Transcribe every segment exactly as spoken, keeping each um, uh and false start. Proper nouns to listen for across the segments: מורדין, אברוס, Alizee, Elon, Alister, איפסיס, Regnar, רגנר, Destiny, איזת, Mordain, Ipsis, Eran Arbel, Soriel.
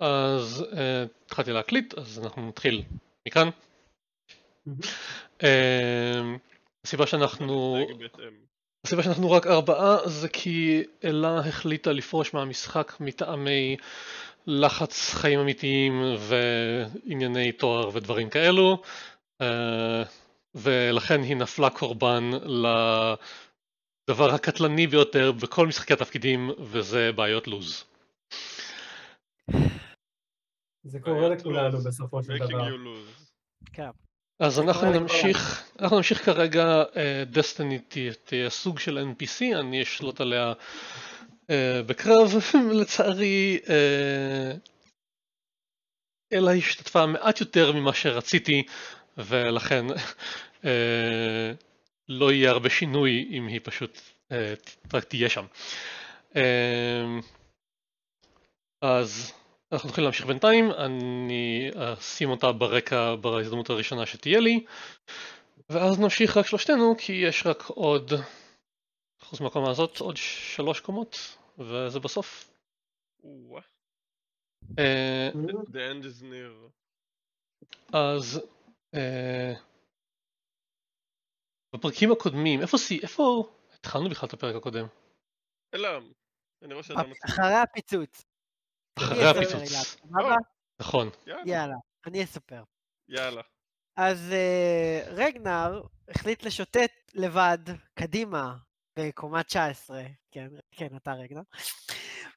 אז התחלתי להקליט, אז אנחנו נתחיל מכאן. הסיבה שאנחנו... הסיבה שאנחנו רק ארבעה זה כי אלה החליטה לפרוש מהמשחק מטעמי לחץ חיים אמיתיים וענייני תואר ודברים כאלו, ולכן היא נפלה קורבן לדבר הקטלני ביותר בכל משחקי התפקידים, וזה בעיות לוז. זה קורה לכולנו בסופו של דבר. אז אנחנו נמשיך, אנחנו נמשיך כרגע, Destiny תהיה סוג של אן פי סי, אני אשלוט עליה בקרב, לצערי אלה השתתפה מעט יותר ממה שרציתי, ולכן לא יהיה הרבה שינוי אם היא פשוט רק תהיה שם. אז אנחנו נתחיל להמשיך בינתיים, אני אשים אותה ברקע בהזדמנות הראשונה שתהיה לי, ואז נמשיך רק שלושתנו, כי יש רק עוד, חוץ מהקומה הזאת, עוד שלוש קומות, וזה בסוף. אז בפרקים הקודמים, איפה התחלנו בכלל את הפרק הקודם? אלם, אני רואה שאתה מצליח. אחרי הפיצוץ. אחרי הפיצוץ. נכון. יאללה, אני אספר. יאללה. אז רגנר החליט לשוטט לבד קדימה בקומה תשע עשרה, כן, כן, אתה רגנר,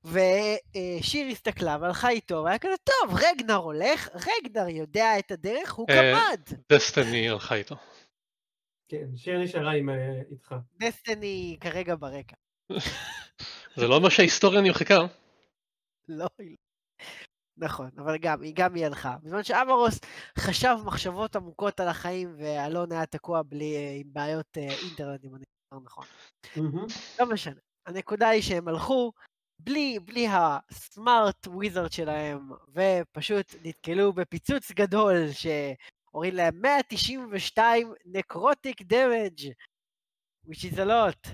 ושיר הסתכלה והלכה איתו, והיה כזה, טוב, רגנר הולך, רגנר יודע את הדרך, הוא קמד. דסטיני הלכה איתו. כן, שיר נשארה איתך. דסטיני כרגע ברקע. זה לא אומר שההיסטוריה נמחקה. לא, נכון, אבל גם, היא גם ילכה. בזמן שאמרוס חשב מחשבות עמוקות על החיים, ואלון היה תקוע בלי, עם בעיות אינטרנט, אם אני אומר נכון. לא משנה. הנקודה היא שהם הלכו בלי, בלי הסמארט וויזרד שלהם, ופשוט נתקלו בפיצוץ גדול, שהוריד להם מאה תשעים ושתיים נקרוטיק דמג' which is a lot.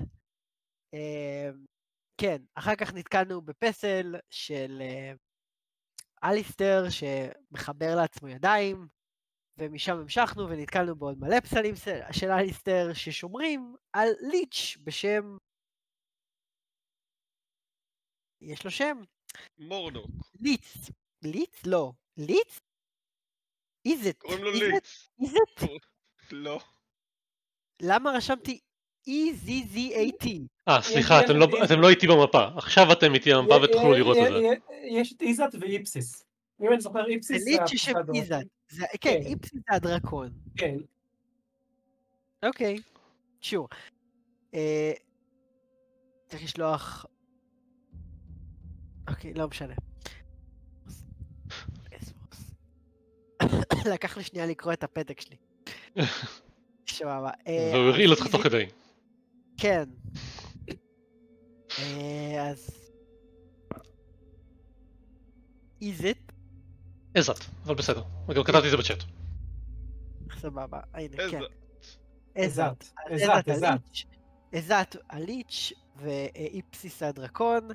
כן, אחר כך נתקלנו בפסל של אליסטר שמחבר לעצמו ידיים, ומשם המשכנו ונתקלנו בעוד מלא פסלים של אליסטר ששומרים על ליץ' בשם... יש לו שם? מורדוק. ליץ. ליץ? לא. ליץ? איזת. קוראים לו ליץ. איזת? לא. למה רשמתי... E-Z-Z-A-T. אה, סליחה, אתם לא איתי במפה. עכשיו אתם איתי במפה ותוכלו לראות את זה. יש את איזת ואיפסיס. אם אני זוכר, איפסיס זה... ליץ' ששם איזת. כן, איפסיס זה הדרקון. כן. אוקיי, שור. צריך לשלוח... אוקיי, לא משנה. לקח לי שנייה לקרוא את הפתק שלי. שבבה. והוא הרעיל אותך תוך כדי. כן. אז... איזת? איזת, אבל בסדר. וגם כתבתי את זה בצ'אט. סבבה, הנה, כן. איזת. איזת, איזת. איזת הליץ' ואיפסיס הדרקון,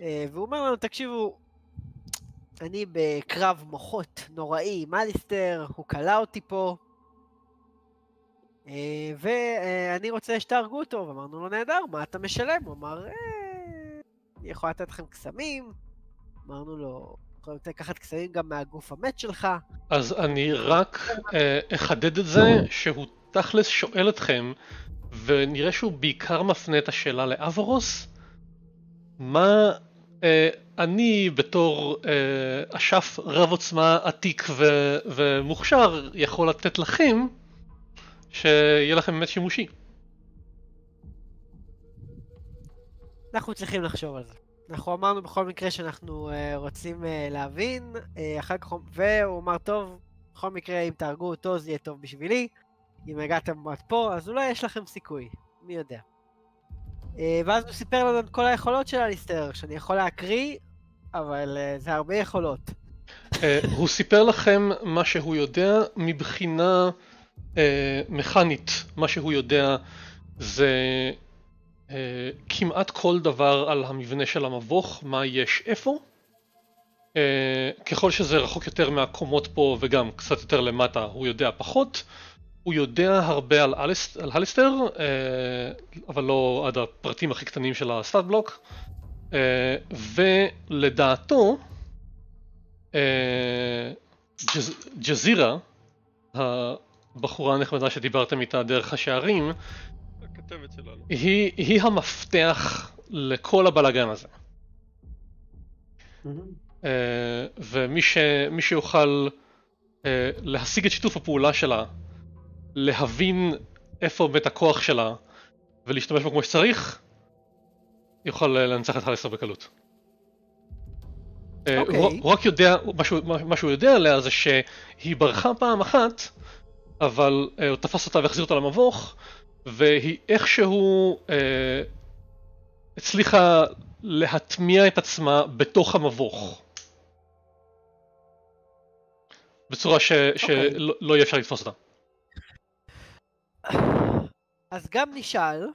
והוא אומר לנו, תקשיבו, אני בקרב מוחות נוראי עם אליסטר, הוא קלה אותי פה, ואני רוצה שתהרגו אותו, ואמרנו לו נהדר, מה אתה משלם? הוא אמר, אני יכול לתת לכם קסמים, אמרנו לו, יכול לקחת קסמים גם מהגוף המת שלך. אז אני רק אחדד את זה, שהוא תכלס שואל אתכם, ונראה שהוא בעיקר מפנה את השאלה לאברוס, מה אני בתור אשף רב עוצמה עתיק ומוכשר יכול לתת לכם, שיהיה לכם באמת שימושי. אנחנו צריכים לחשוב על זה. אנחנו אמרנו בכל מקרה שאנחנו uh, רוצים uh, להבין, uh, אחר כך, והוא אמר טוב, בכל מקרה אם תהרגו אותו זה יהיה טוב בשבילי, אם הגעתם עד פה אז אולי יש לכם סיכוי, מי יודע. Uh, ואז הוא סיפר לנו את כל היכולות של אליסטר, שאני יכול להקריא, אבל uh, זה הרבה יכולות. uh, הוא סיפר לכם מה שהוא יודע מבחינה... מכנית, מה שהוא יודע זה כמעט כל דבר על המבנה של המבוך, מה יש איפה, ככל שזה רחוק יותר מהקומות פה וגם קצת יותר למטה הוא יודע פחות. הוא יודע הרבה על הליסטר, אבל לא עד הפרטים הכי קטנים של הסטאט בלוק, ולדעתו ג'זירה, הבחורה הנחמדה שדיברתם איתה דרך השערים, הכתבת שלנו, היא, היא המפתח לכל הבלגן הזה. Uh, ומי ש... מי שיוכל uh, להשיג את שיתוף הפעולה שלה, להבין איפה מת הכוח שלה ולהשתמש בו כמו שצריך, יוכל להנצח את הלסטר בקלות. Okay. uh, הוא רק יודע, משהו, משהו יודע עליה זה שהיא ברחה פעם אחת, אבל uh, הוא תפס אותה והחזיר אותה למבוך, והיא איכשהו uh, הצליחה להטמיע את עצמה בתוך המבוך בצורה ש... okay. שלא לא יהיה אפשר לתפוס אותה. אז גם נשאל,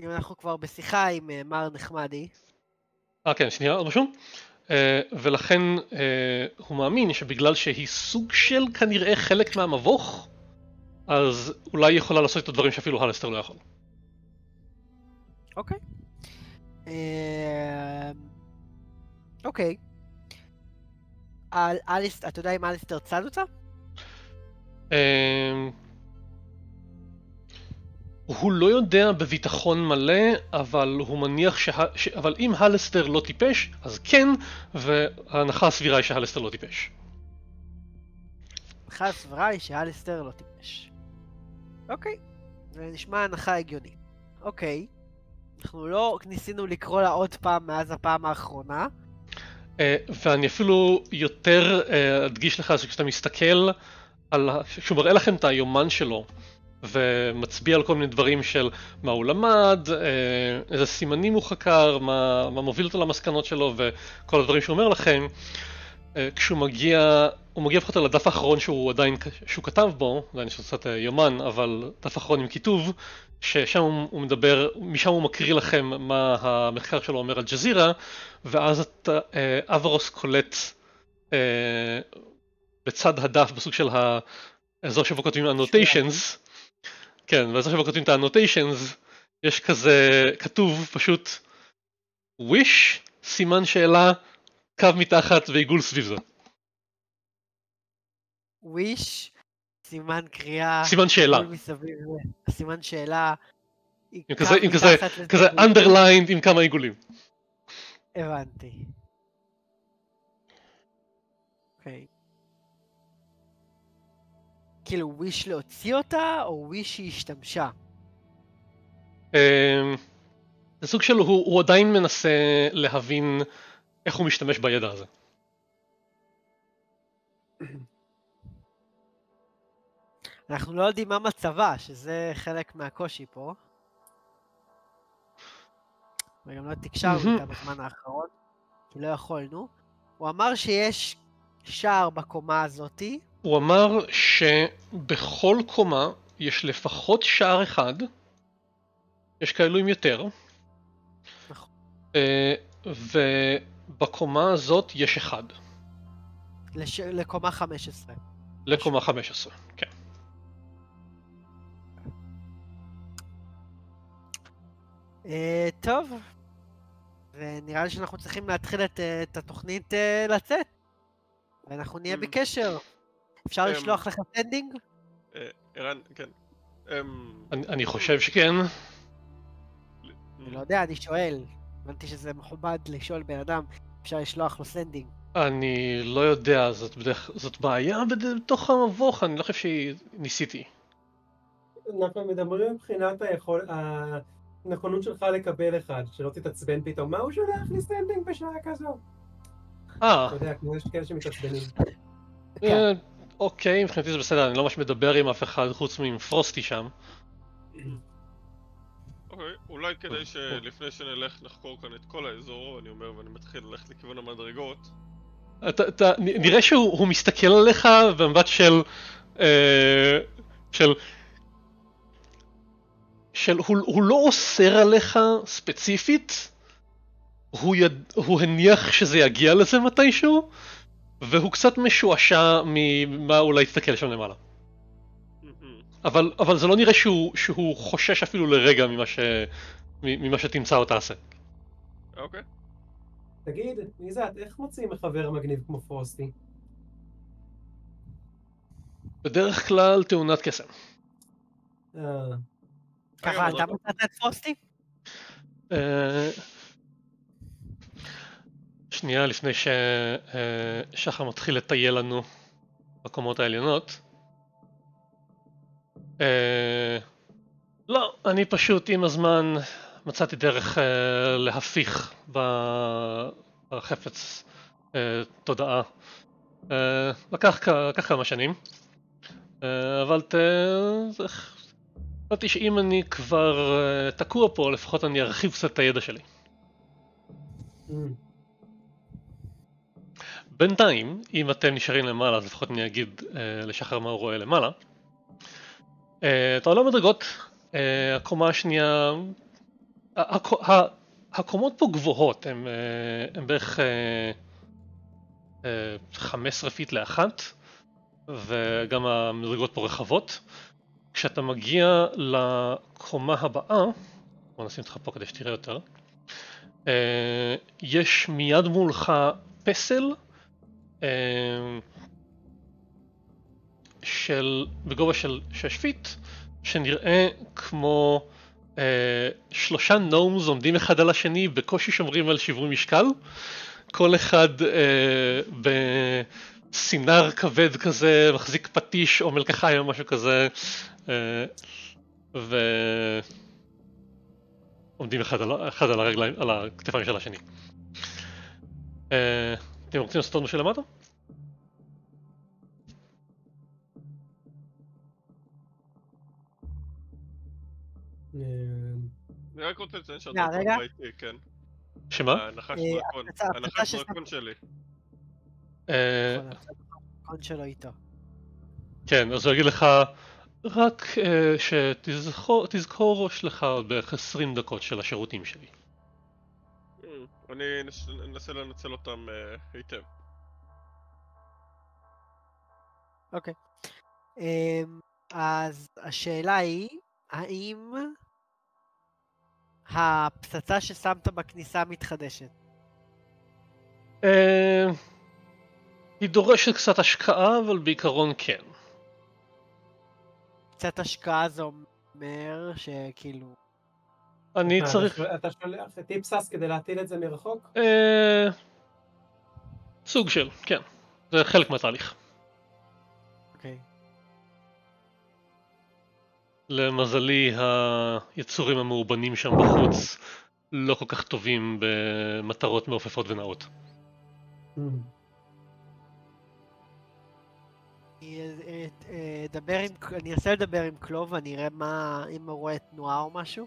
אם אנחנו כבר בשיחה עם uh, מר נחמדי. אה כן, שנייה, עוד משהו. Uh, ולכן uh, הוא מאמין שבגלל שהיא סוג של כנראה חלק מהמבוך, אז אולי היא יכולה לעשות את הדברים שאפילו הליסטר לא יכול. אוקיי. Okay. Uh, אוקיי. על, אליסט, אתה יודע אם אליסטר צד אותה? Uh, הוא לא יודע בביטחון מלא, אבל הוא מניח שה, ש... אבל אם הליסטר לא טיפש, אז כן, וההנחה הסבירה היא שהליסטר לא טיפש. ההנחה הסבירה היא שהליסטר לא טיפש. אוקיי. זה נשמע הנחה הגיונית. אוקיי. אנחנו לא ניסינו לקרוא לה עוד פעם מאז הפעם האחרונה. Uh, ואני אפילו יותר uh, אדגיש לך שכשאתה מסתכל, על... כשהוא מראה לכם את היומן שלו, ומצביע על כל מיני דברים של מה הוא למד, uh, איזה סימנים הוא חקר, מה, מה מוביל אותו למסקנות שלו וכל הדברים שהוא אומר לכם, uh, כשהוא מגיע, הוא מגיע לפחות על הדף האחרון שהוא עדיין, שהוא כתב בו, עדיין יש קצת יומן, אבל דף האחרון עם כיתוב, ששם הוא מדבר, משם הוא מקריא לכם מה המחקר שלו אומר על ג'זירה, ואז את אברוס קולט בצד הדף בסוג של האזור שבו כותבים annotations, כן, באזור שבו כותבים את ה-annotations, יש כזה כתוב פשוט wish, סימן שאלה, קו מתחת ועיגול סביב זה. wish סימן קריאה, סימן שאלה, סימן שאלה עם כזה, עם כזה, כזה underlined עם כמה עיגולים. הבנתי. אוקיי. כאילו וויש להוציא אותה או וויש היא השתמשה? זה סוג שלו, הוא עדיין מנסה להבין איך הוא משתמש בידע הזה. אנחנו לא יודעים מה מצבה, שזה חלק מהקושי פה. וגם לא תקשרנו איתה בזמן האחרון, כי לא יכולנו. הוא אמר שיש שער בקומה הזאתי. הוא אמר שבכל קומה יש לפחות שער אחד, יש כאלו עם יותר. נכון. ובקומה הזאת יש אחד. לש... לקומה חמש עשרה. לקומה חמש עשרה, כן. טוב, ונראה לי שאנחנו צריכים להתחיל את התוכנית לצאת, ואנחנו נהיה בקשר. אפשר לשלוח לך סנדינג? ערן, כן. אני חושב שכן. אני לא יודע, אני שואל. הבנתי שזה מכובד לשאול בן אדם, אפשר לשלוח לו סנדינג. אני לא יודע, זאת בעיה בתוך המבוך, אני לא חושב שניסיתי. אנחנו מדברים מבחינת היכולת... נכונות שלך לקבל אחד, שלא תתעצבן פתאום, מה הוא שולח לי סטנדינג בשעה כזו? אה. אתה יודע, כמו יש כאלה שמתעצבנים. אוקיי, מבחינתי זה בסדר, אני לא ממש מדבר עם אף אחד חוץ מפרוסטי שם. אוקיי, אולי כדי שלפני שנלך נחקור כאן את כל האזור, אני אומר, ואני מתחיל ללכת לכיוון המדרגות. נראה שהוא מסתכל עליך במבט של... של... של, הוא, הוא לא אוסר עליך ספציפית, הוא, יד... הוא הניח שזה יגיע לזה מתישהו, והוא קצת משועשע ממה אולי יסתכל שם למעלה. אבל, אבל זה לא נראה שהוא, שהוא חושש אפילו לרגע ממה, ש... ממה שתמצא או תעשה. אוקיי. Okay. תגיד, איזת, איך מוצאים מחבר מגניב כמו פרוסטי? בדרך כלל תאונת קסם. ככה, אתה מצאת את פרוסטי? שנייה לפני ששחר מתחיל לטייל לנו בקומות העליונות. לא, אני פשוט עם הזמן מצאתי דרך להפיך בחפץ תודעה. לקח כמה שנים, אבל חשבתי שאם אני כבר תקוע פה, לפחות אני ארחיב קצת את הידע שלי. בינתיים, אם אתם נשארים למעלה, אז לפחות אני אגיד לשחר מה הוא רואה למעלה. אתה עולה מדרגות, הקומה השנייה, הקומות פה גבוהות, הן בערך חמש עשרה פיט לאחת, וגם המדרגות פה רחבות. כשאתה מגיע לקומה הבאה, בוא נשים אותך פה כדי שתראה יותר, יש מיד מולך פסל של, בגובה של שש פיט, שנראה כמו אה, שלושה נומז עומדים אחד על השני, בקושי שומרים על שיווי משקל, כל אחד אה, בסינר כבד כזה, מחזיק פטיש או מלקחיים או משהו כזה, אה, ועומדים אחד על, אחד על הרגליים, על הכתפיים של השני. אה, אתם רוצים לעשות לנו שלמטה? אני רק רוצה לציין שהדרקון ראיתי, כן. שמה? הנחש דרקון, הנחש דרקון שלי. דרקון שלו איתו. כן, אז הוא יגיד לך, רק שתזכור ראש לך עוד בערך עשרים דקות של השירותים שלי. אני אנסה לנצל אותם היטב. אוקיי. אז השאלה היא, האם הפצצה ששמת בכניסה מתחדשת? היא דורשת קצת השקעה, אבל בעיקרון כן. קצת השקעה זה אומר שכאילו... אני צריך... אתה שולח את איפסס כדי להטיל את זה מרחוק? סוג של, כן. זה חלק מהתהליך. אוקיי. למזלי, היצורים המאובנים שם בחוץ לא כל כך טובים במטרות מעופפות ונאות. אני אנסה לדבר עם קלוב, אני אראה אם הוא רואה תנועה או משהו.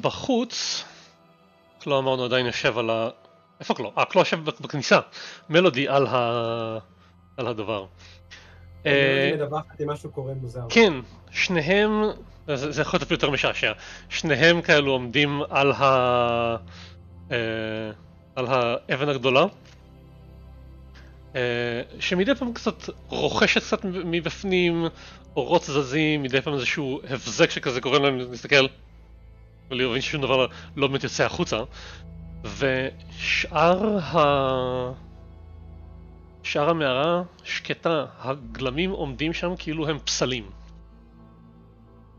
בחוץ, קלוב אמרנו עדיין יושב על ה... איפה קלוב? אה, קלוב יושב בכניסה. מלודי על הדבר. אני מדווחת אם משהו קורה מוזר. כן, שניהם, זה יכול להיות יותר משעשע, שניהם כאלו עומדים על האבן הגדולה, שמדי פעם קצת רוכשת קצת מבפנים, אורות זזים, מדי פעם איזשהו הבזק שכזה קוראים להם להסתכל, ולהבין ששום דבר לא באמת יוצא החוצה, ושאר ה... שאר המערה שקטה, הגלמים עומדים שם כאילו הם פסלים.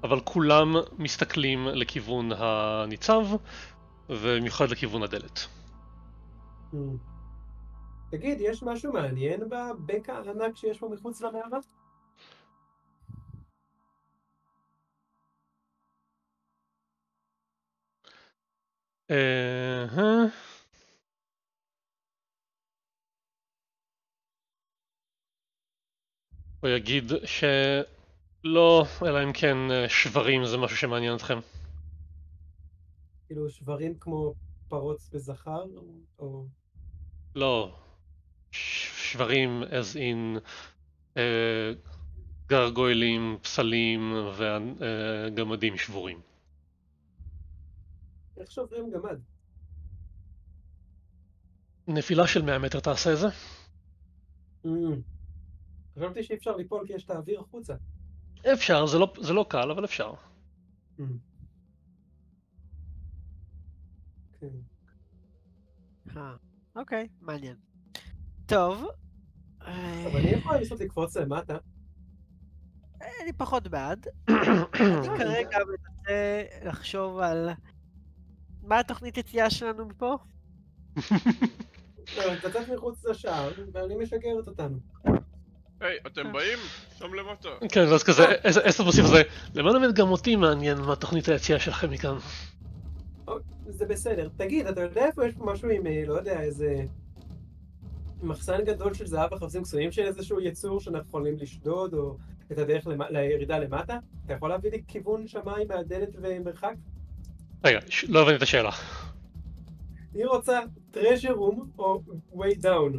אבל כולם מסתכלים לכיוון הניצב, ובמיוחד לכיוון הדלת. תגיד, יש משהו מעניין בבקע הענק שיש פה מחוץ למערה? אהה... הוא יגיד שלא, אלא אם כן שברים זה משהו שמעניין אתכם. כאילו שברים כמו פרוץ וזכר, או...? לא. שברים as in uh, גרגוילים, פסלים וגמדים שבורים. איך שוברים גמד? נפילה של מאה מטר תעשה את זה? חשבתי שאי אפשר ליפול כי יש את האוויר החוצה. אפשר, זה לא, זה לא קל, אבל אפשר. אוקיי, מעניין. טוב. אבל אני יכול לנסות לקפוץ למטה. אני פחות בעד. אני כרגע מנסה לחשוב על... מה התוכנית יציאה שלנו מפה? טוב, נצטט מחוץ לשער, ואני משגרת אותנו. היי, אתם באים? שם למטה. כן, ואז כזה, איזה מוסיף זה. למען גם אותי מעניין מה תוכנית היציאה שלכם מכאן. זה בסדר. תגיד, אתה יודע איפה יש פה משהו עם, לא יודע, איזה... מחסן גדול של זהב וחפצים קסומים של איזשהו יצור שאנחנו יכולים לשדוד, או את הדרך לירידה למטה? אתה יכול להביא לי כיוון שמיים מהדלת ומרחק? רגע, לא הבנתי את השאלה. היא רוצה treasure room או way down?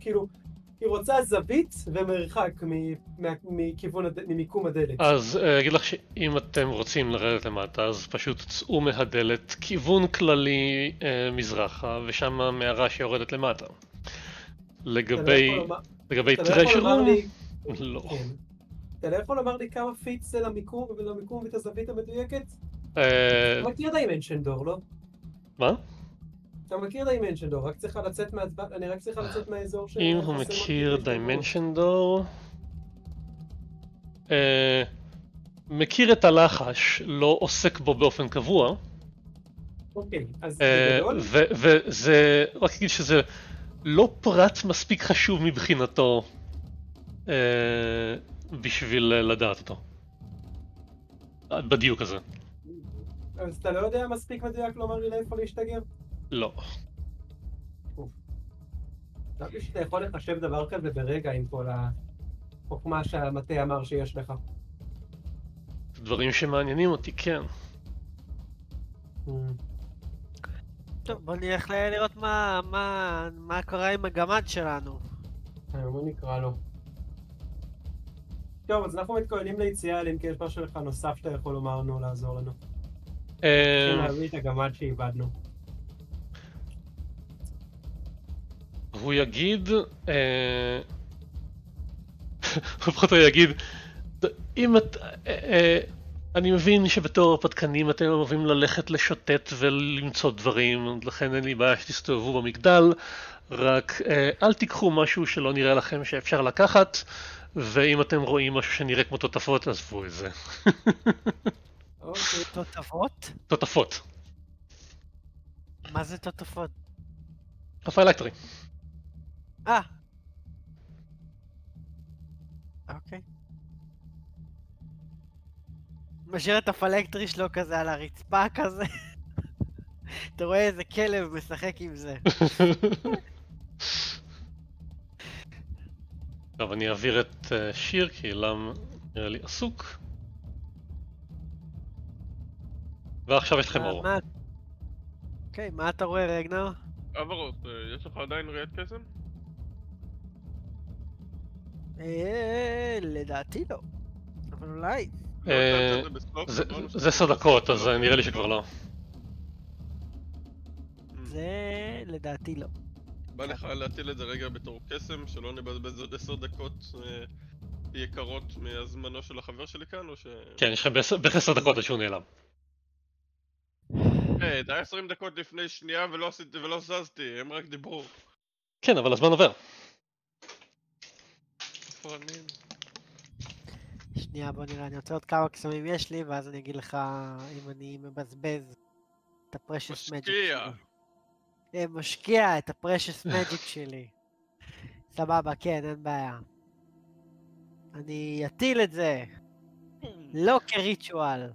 כאילו, היא רוצה זווית ומרחק ממיקום הדלת. אז אגיד לך שאם אתם רוצים לרדת למטה, אז פשוט צאו מהדלת כיוון כללי מזרחה, ושם המערה שיורדת למטה. לגבי treasure room? לא. אתה לא יכול לומר לי כמה פיט זה למיקום ולמיקום ואת הזווית המדויקת? אתה מכיר דיימנשן דור, לא? מה? אתה מכיר דיימנשן דור, רק צריכה לצאת מהזווית, אני רק צריכה לצאת מהאזור של... אם הוא מכיר דיימנשן דור... מכיר את הלחש, לא עוסק בו באופן קבוע. אוקיי, אז זה גדול? וזה... רק אגיד שזה לא פרט מספיק חשוב מבחינתו. בשביל לדעת אותו. בדיוק הזה. אז אתה לא יודע מספיק מדויק לומר לי לאיפה להשתגר? לא. תגיד שאתה יכול לחשב דבר כזה ברגע עם כל החוכמה שהמטה אמר שיש לך. דברים שמעניינים אותי, כן. טוב, בוא נלך לראות מה קורה עם הגמד שלנו. בוא נקרא לו. טוב, אז אנחנו מתכוננים ליציאה, אם יש משהו לך נוסף שאתה יכול לומר לנו, לעזור לנו. להביא את הגמד שאיבדנו. הוא יגיד... לפחות הוא יגיד... אם את... אני מבין שבתור הרפתקנים אתם אוהבים ללכת לשוטט ולמצוא דברים, לכן אין לי בעיה שתסתובבו במגדל, רק אל תיקחו משהו שלא נראה לכם שאפשר לקחת. ואם אתם רואים משהו שנראה כמו תותפות, עזבו את זה. אוקיי, תותפות? תותפות. מה זה תותפות? הפאילקטרי. אה. אוקיי. משאיר את הפאילקטרי שלו כזה על הרצפה כזה. אתה רואה איזה כלב משחק עם זה. טוב, אני אעביר את שיר, כי למה נראה לי עסוק. ועכשיו יש לכם אור. אוקיי, מה אתה רואה, רגנר? עברות, יש לך עדיין ראיית קסם? לדעתי לא, אבל אולי. זה עשר דקות, אז נראה לי שכבר לא. זה לדעתי לא. בא לך להטיל את זה רגע בתור קסם, שלא נבזבז עוד עשר דקות יקרות מהזמנו של החבר שלי כאן, או ש... כן, יש לכם בערך עשר דקות עד שהוא נעלם. היי, זה היה עשרים דקות לפני שנייה ולא זזתי, הם רק דיברו. כן, אבל הזמן עובר. שנייה, בוא נראה, אני רוצה עוד כמה קסמים יש לי, ואז אני אגיד לך אם אני מבזבז את הפרשס מג'יק. משקיע! משקיע את הפרשס מג'יק שלי. סבבה, כן, אין בעיה. אני אטיל את זה. לא כריטואל.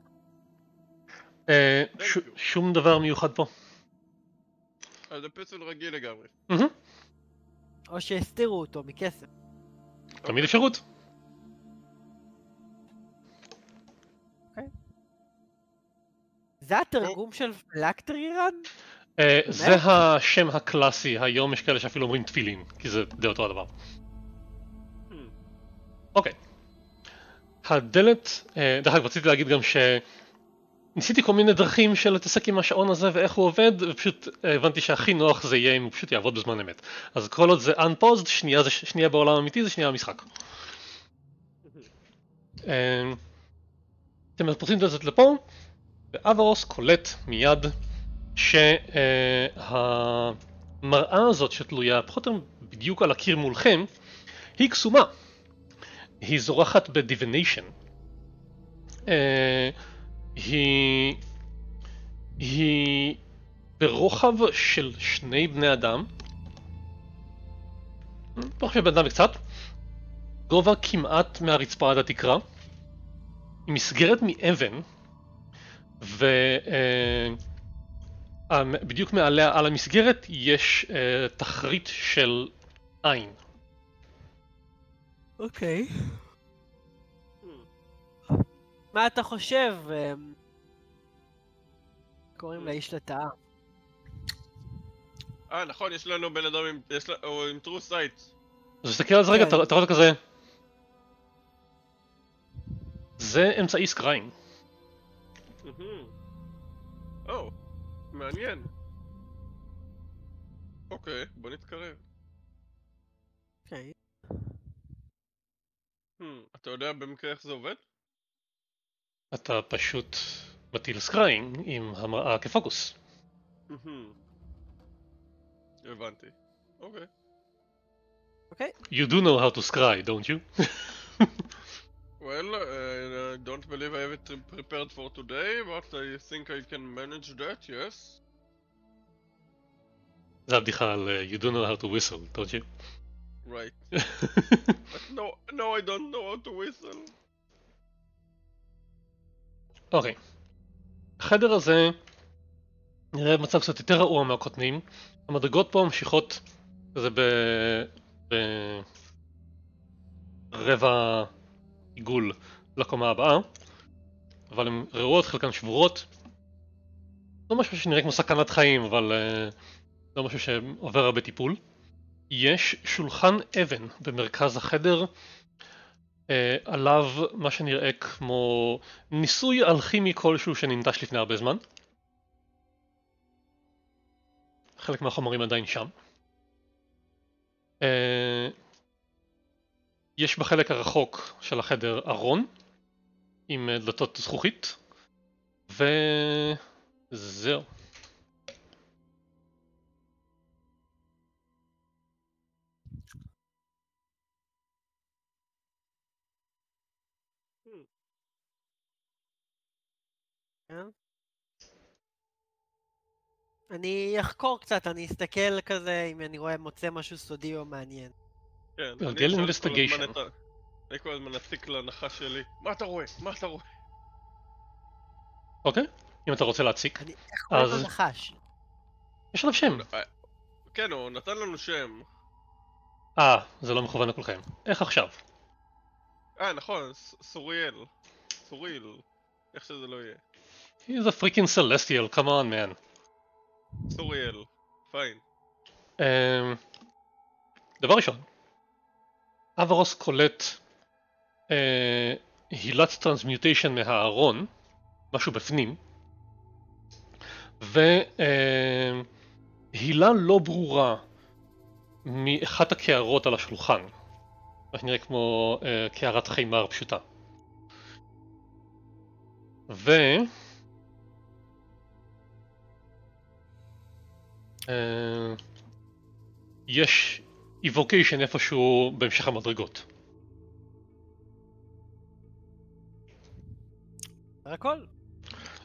שום דבר מיוחד פה. אז זה פסל רגיל לגמרי. או שהסתירו אותו מכסף. תמיד אפשרות. זה התרגום של פלקטרירן? זה השם הקלאסי, היום יש כאלה שאפילו אומרים תפילין, כי זה די אותו הדבר. אוקיי. הדלת, דרך אגב רציתי להגיד גם ש... ניסיתי כל מיני דרכים של להתעסק עם השעון הזה ואיך הוא עובד, ופשוט הבנתי שהכי נוח זה יהיה אם הוא פשוט יעבוד בזמן אמת. אז כל עוד זה unpaused, שנייה, זה שנייה בעולם אמיתי, זה שנייה המשחק. אתם פורסים את זה לפה, ואברוס קולט מיד שהמראה הזאת שתלויה פחות או יותר בדיוק על הקיר מולכם, היא קסומה. היא זורחת בדיוויניישן. היא, היא ברוחב של שני בני אדם, ברוחב של בן אדם וקצת, גובה כמעט מהרצפה עד התקרה, היא מסגרת מאבן, ובדיוק מעליה על המסגרת יש תחרית של עין. אוקיי. Okay. מה אתה חושב? קוראים לאיש לתאה. אה נכון, יש לנו בן אדם עם, יש לנו, או עם true sight. אז תסתכל על זה רגע, אתה רואה כזה. זה אמצעי סקריים. או, מעניין. אוקיי, בוא נתקרב. אוקיי. אתה יודע במקרה איך זה עובד? אתה פשוט מטיל סקריים עם המראה כפוקוס. הבנתי. אוקיי. אוקיי. You do know how to scry, don't you? Well, I don't believe I have it prepared for today, but I think I can manage that, yes? זה הבדיחה על You don't know how to whistle, don't you? Right. But no, no, I don't know how to whistle. אוקיי, החדר הזה נראה במצב קצת יותר רעוע מהקוטנים. המדרגות פה ממשיכות כזה ברבע עיגול לקומה הבאה, אבל הן רעועות, חלקן שבורות. לא משהו שנראה כמו סכנת חיים, אבל לא משהו שעובר הרבה טיפול. יש שולחן אבן במרכז החדר, Uh, עליו מה שנראה כמו ניסוי אלכימי כלשהו שננטש לפני הרבה זמן. חלק מהחומרים עדיין שם. Uh, יש בחלק הרחוק של החדר ארון עם דלתות זכוכית, וזהו. אני אחקור קצת, אני אסתכל כזה אם אני רואה מוצא משהו סודי או מעניין. כן, אני כל הזמן נציק להנחה שלי. מה אתה רואה? מה אתה רואה? אוקיי, אם אתה רוצה להציק. איך קוראים לנחש? יש עליו שם. כן, הוא נתן לנו שם. אה, זה לא מכוון לכולכם. איך עכשיו? אה, נכון, סוריאל. סוריל. איך שזה לא יהיה. He's a freaking celestial, come on man. סוריאל, פיין. דבר ראשון, אברוס קולט הילת טרנסמיוטיישן מהארון, משהו בפנים, והילה לא ברורה מאחת הקערות על השולחן, מה שנראה כמו קערת חימר פשוטה. ו... Uh, יש evocation איפשהו בהמשך המדרגות. הכל?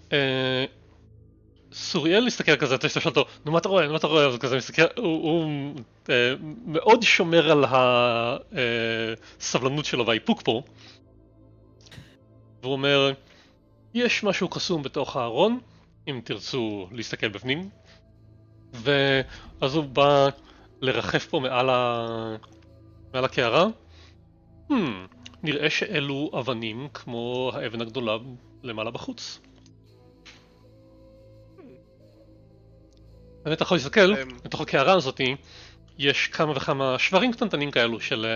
Uh, סוריאל מסתכל כזה, אתה שואל אותו, נו מה אתה רואה, נו מה אתה רואה, כזה מסתכל, הוא, הוא uh, מאוד שומר על הסבלנות שלו והאיפוק פה, והוא אומר, יש משהו קסום בתוך הארון, אם תרצו להסתכל בפנים. ואז הוא בא לרחף פה מעל, ה... מעל הקערה. Hmm, נראה שאלו אבנים כמו האבן הגדולה למעלה בחוץ. באמת אתה יכול להסתכל, בתוך הקערה הזאת יש כמה וכמה שברים קטנטנים כאלו של,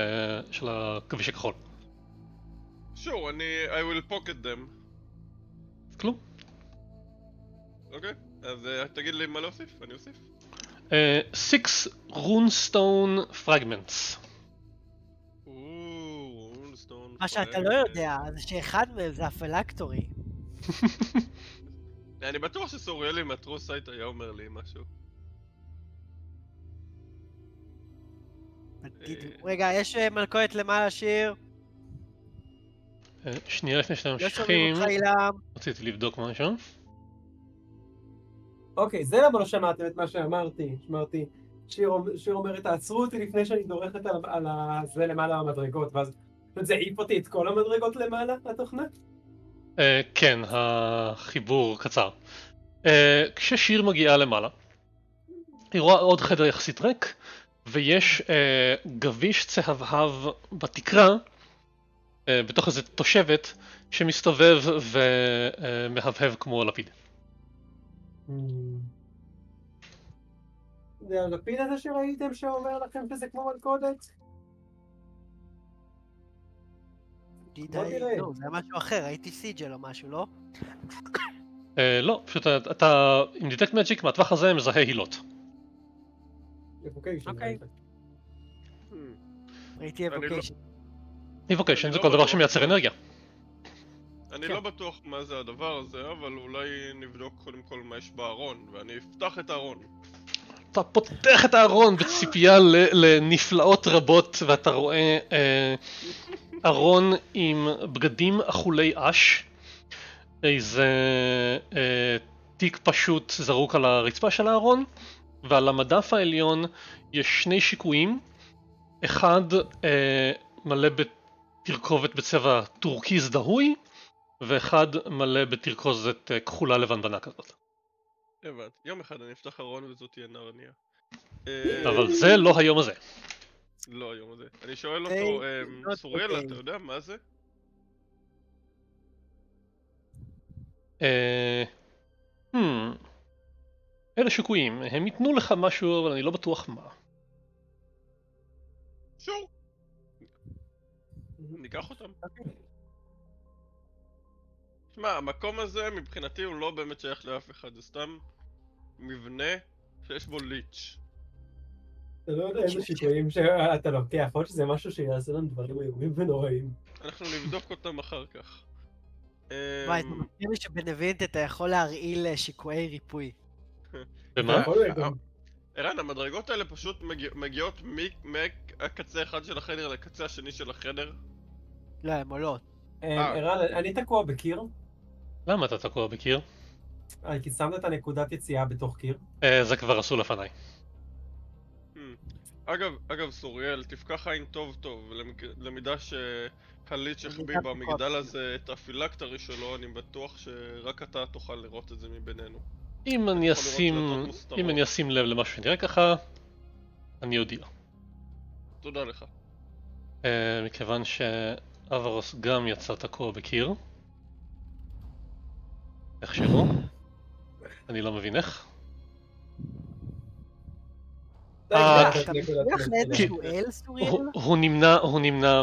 של הכביש הכחול. Sure, אני... I will pocket them. כלום. אוקיי, אז תגיד לי מה להוסיף, אני אוסיף. Six runestone fragments. מה שאתה לא יודע, זה שאחד מהם זה הפלקטורי. אני בטוח שסוריאל עם הטרוסייט היה אומר לי משהו. רגע, יש מלכודת למעלה שיר. שנייה לפני שאתם ממשיכים, רציתי לבדוק משהו. אוקיי, זה למה לא שמעתם את מה שאמרתי, שמרתי. שיר אומרת, תעצרו אותי לפני שאני דורכת על זה למעלה המדרגות, ואז זה העיף אותי את כל המדרגות למעלה, התוכנה? כן, החיבור קצר. כששיר מגיעה למעלה, היא רואה עוד חדר יחסית ריק, ויש גביש צהבהב בתקרה, בתוך איזו תושבת שמסתובב ומהבהב כמו לפיד. זה הלפיד הזה שראיתם שאומר לכם שזה כמו מלכודת? בוא תראה. זה משהו אחר, הייתי סיג'ל או משהו, לא? לא, פשוט אתה עם דיטקט מג'יק מהטווח הזה מזהה הילות. אוקיי. ראיתי אבוקיישן. אבוקיישן זה כל דבר שמייצר אנרגיה. אני לא בטוח מה זה הדבר הזה, אבל אולי נבדוק קודם כל מה יש בארון, ואני אפתח את הארון. אתה פותח את הארון בציפייה לנפלאות רבות, ואתה רואה ארון עם בגדים אכולי אש, איזה תיק פשוט זרוק על הרצפה של הארון, ועל המדף העליון יש שני שיקויים, אחד מלא בתרכובת בצבע טורקיז דהוי, ואחד מלא בתרכוזת כחולה לבנבנה כזאת. הבנתי, יום אחד אני אפתח ארון וזאת תהיה נרניה. אבל זה לא היום הזה. לא היום הזה. אני שואל אותו, סוריאל, אתה יודע מה זה? אלה שיקויים, הם ייתנו לך משהו, אבל אני לא בטוח מה. שור! ניקח אותם. תשמע, המקום הזה מבחינתי הוא לא באמת שייך לאף אחד, זה סתם מבנה שיש בו ליץ'. אתה לא יודע איזה שיקויים שאתה לוקח, עוד שזה משהו שיעשה לנו דברים איומים ונוראים. אנחנו נבדוק אותם אחר כך. וואי, אתה מבין לי שבנבינט אתה יכול להרעיל שיקויי ריפוי. ומה? ערן, המדרגות האלה פשוט מגיעות מהקצה אחד של החדר לקצה השני של החדר? לא, הן עולות. ערן, אני תקוע בקיר. למה אתה תקוע בקיר? כי שמת את הנקודת יציאה בתוך קיר. זה כבר עשו לפניי. אגב, אגב סוריאל, תפקח עין טוב טוב, למידה שהליט שחביא במגדל הזה את הפילקטרי שלו, אני בטוח שרק אתה תוכל לראות את זה מבינינו. אם אני אשים לב למשהו שנראה ככה, אני אודיע. תודה לך. מכיוון ש... אברוס גם יצא תקוע בקיר. איך שהוא? אני לא מבין איך. הוא נמנע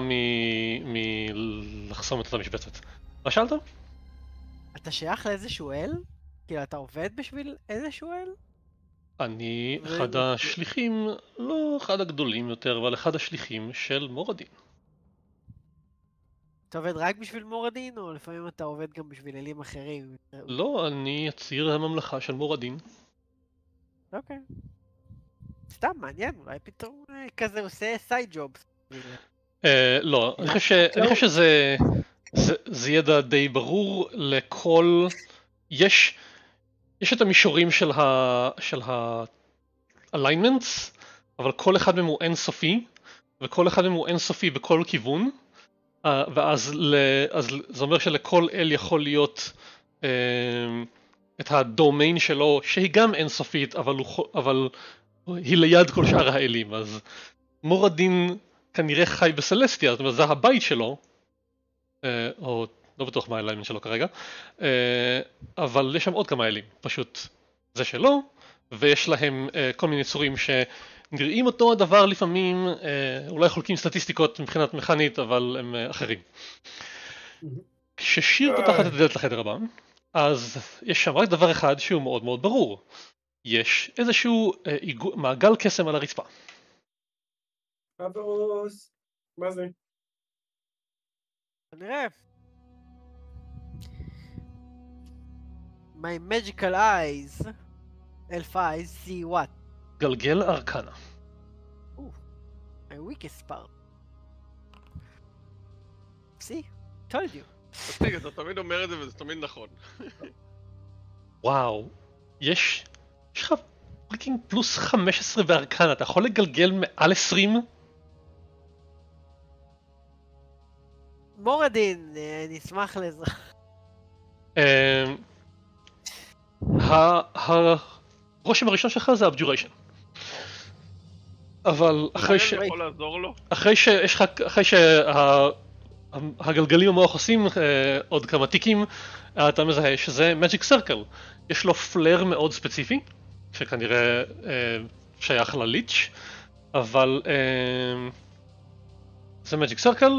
מלחסום את המשבצת. מה שאלת? אתה שייך לאיזשהו אל? כאילו אתה עובד בשביל איזשהו אל? אני אחד השליחים, לא אחד הגדולים יותר, אבל אחד השליחים של מורדין. אתה עובד רק בשביל מורדין, או לפעמים אתה עובד גם בשביל אלים אחרים? לא, אני יציר הממלכה של מורדין. אוקיי. סתם, מעניין, אולי פתאום כזה עושה סייד ג'וב. לא, אני חושב שזה ידע די ברור לכל... יש את המישורים של ה-alignments, אבל כל אחד מהם הוא אינסופי, וכל אחד מהם הוא אינסופי בכל כיוון. Uh, ואז ל... אז זה אומר שלכל אל יכול להיות uh, את הדומיין שלו, שהיא גם אינסופית, אבל, הוא, אבל היא ליד כל שאר האלים. אז מורדין כנראה חי בסלסטיה, זאת אומרת זה הבית שלו, uh, או לא בטוח מה האלימנט שלו כרגע, uh, אבל יש שם עוד כמה אלים, פשוט זה שלו, ויש להם uh, כל מיני יצורים ש... נראים אותו הדבר לפעמים, אולי חולקים סטטיסטיקות מבחינת מכנית, אבל הם אחרים. כששיר פותחת את הדלת לחדר הבא, אז יש שם רק דבר אחד שהוא מאוד מאוד ברור. יש איזשהו אה, מעגל קסם על הרצפה. אברוס, מה זה? נראה. My magical eyes, elf eyes, see what? גלגל ארקנה. Ooh, my weakest part. See? Told you. תגיד, אתה תמיד אומר את זה וזה תמיד נכון. וואו, יש... יש לך פריקינג פלוס חמש עשרה בארקנה, אתה יכול לגלגל מעל עשרים? מורדין, נשמח לזה. הרושם הראשון שלך זה אבדוריישן. אבל אחרי ש... יכול לעזור לו? אחרי שה... הגלגלים במוח עושים uh, עוד כמה טיקים, uh, אתה מזהה שזה Magic Circle. יש לו פלר מאוד ספציפי, שכנראה uh, שייך לליץ', אבל uh, זה Magic Circle,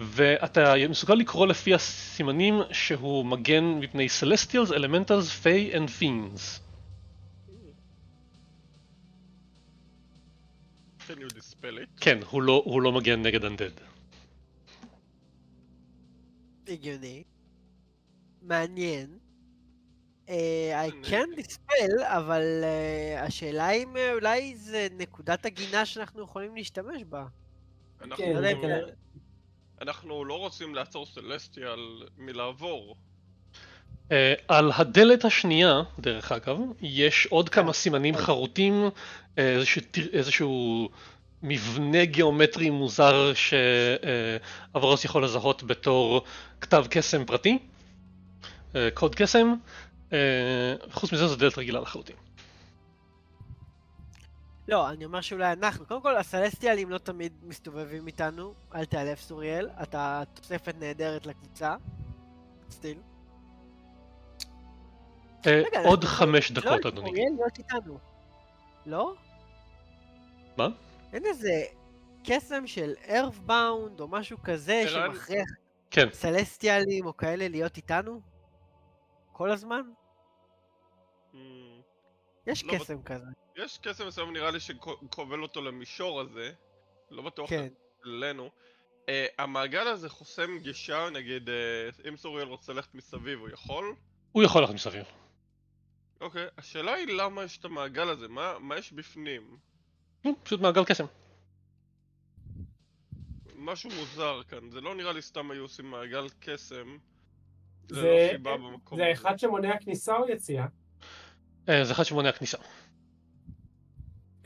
ואתה מסוגל לקרוא לפי הסימנים שהוא מגן מפני Celestials, Elementals, Fae and Fiends. Can you dispel it? כן, הוא לא, הוא לא מגן נגד Undead. הגיוני, מעניין, I can dispel, אבל השאלה אם אולי זה נקודת הגינה שאנחנו יכולים להשתמש בה. אנחנו לא רוצים לעצור סלסטיאל מלעבור. על הדלת השנייה, דרך אגב, יש עוד כמה סימנים חרוטים, איזשהו מבנה גיאומטרי מוזר שאברוס יכול לזהות בתור כתב קסם פרטי, קוד קסם, חוץ מזה זו דלת רגילה לחלוטין. לא, אני אומר שאולי אנחנו, קודם כל הסלסטיאלים לא תמיד מסתובבים איתנו, אל תיעלב סוריאל, אתה תוספת נהדרת לקבוצה, סטיל. עוד חמש דקות אדוני. לא, סוריאל להיות איתנו, לא? מה? אין איזה קסם של Earthbound או משהו כזה שמכריח כן. סלסטיאלים או כאלה להיות איתנו? כל הזמן? Mm, יש לא קסם בת... כזה. יש קסם מסוים נראה לי שכובל אותו למישור הזה, לא בטוח כן. אלינו. Uh, המעגל הזה חוסם גישה, נגיד uh, אם סוריאל רוצה ללכת מסביב הוא יכול? הוא יכול ללכת מסביב. אוקיי, okay. השאלה היא למה יש את המעגל הזה, מה, מה יש בפנים? פשוט מעגל קסם. משהו מוזר כאן, זה לא נראה לי סתם היו עושים מעגל קסם. זה, זה לא חיבה במקום. זה אחד שמונע כניסה או יציאה? זה אחד שמונע כניסה.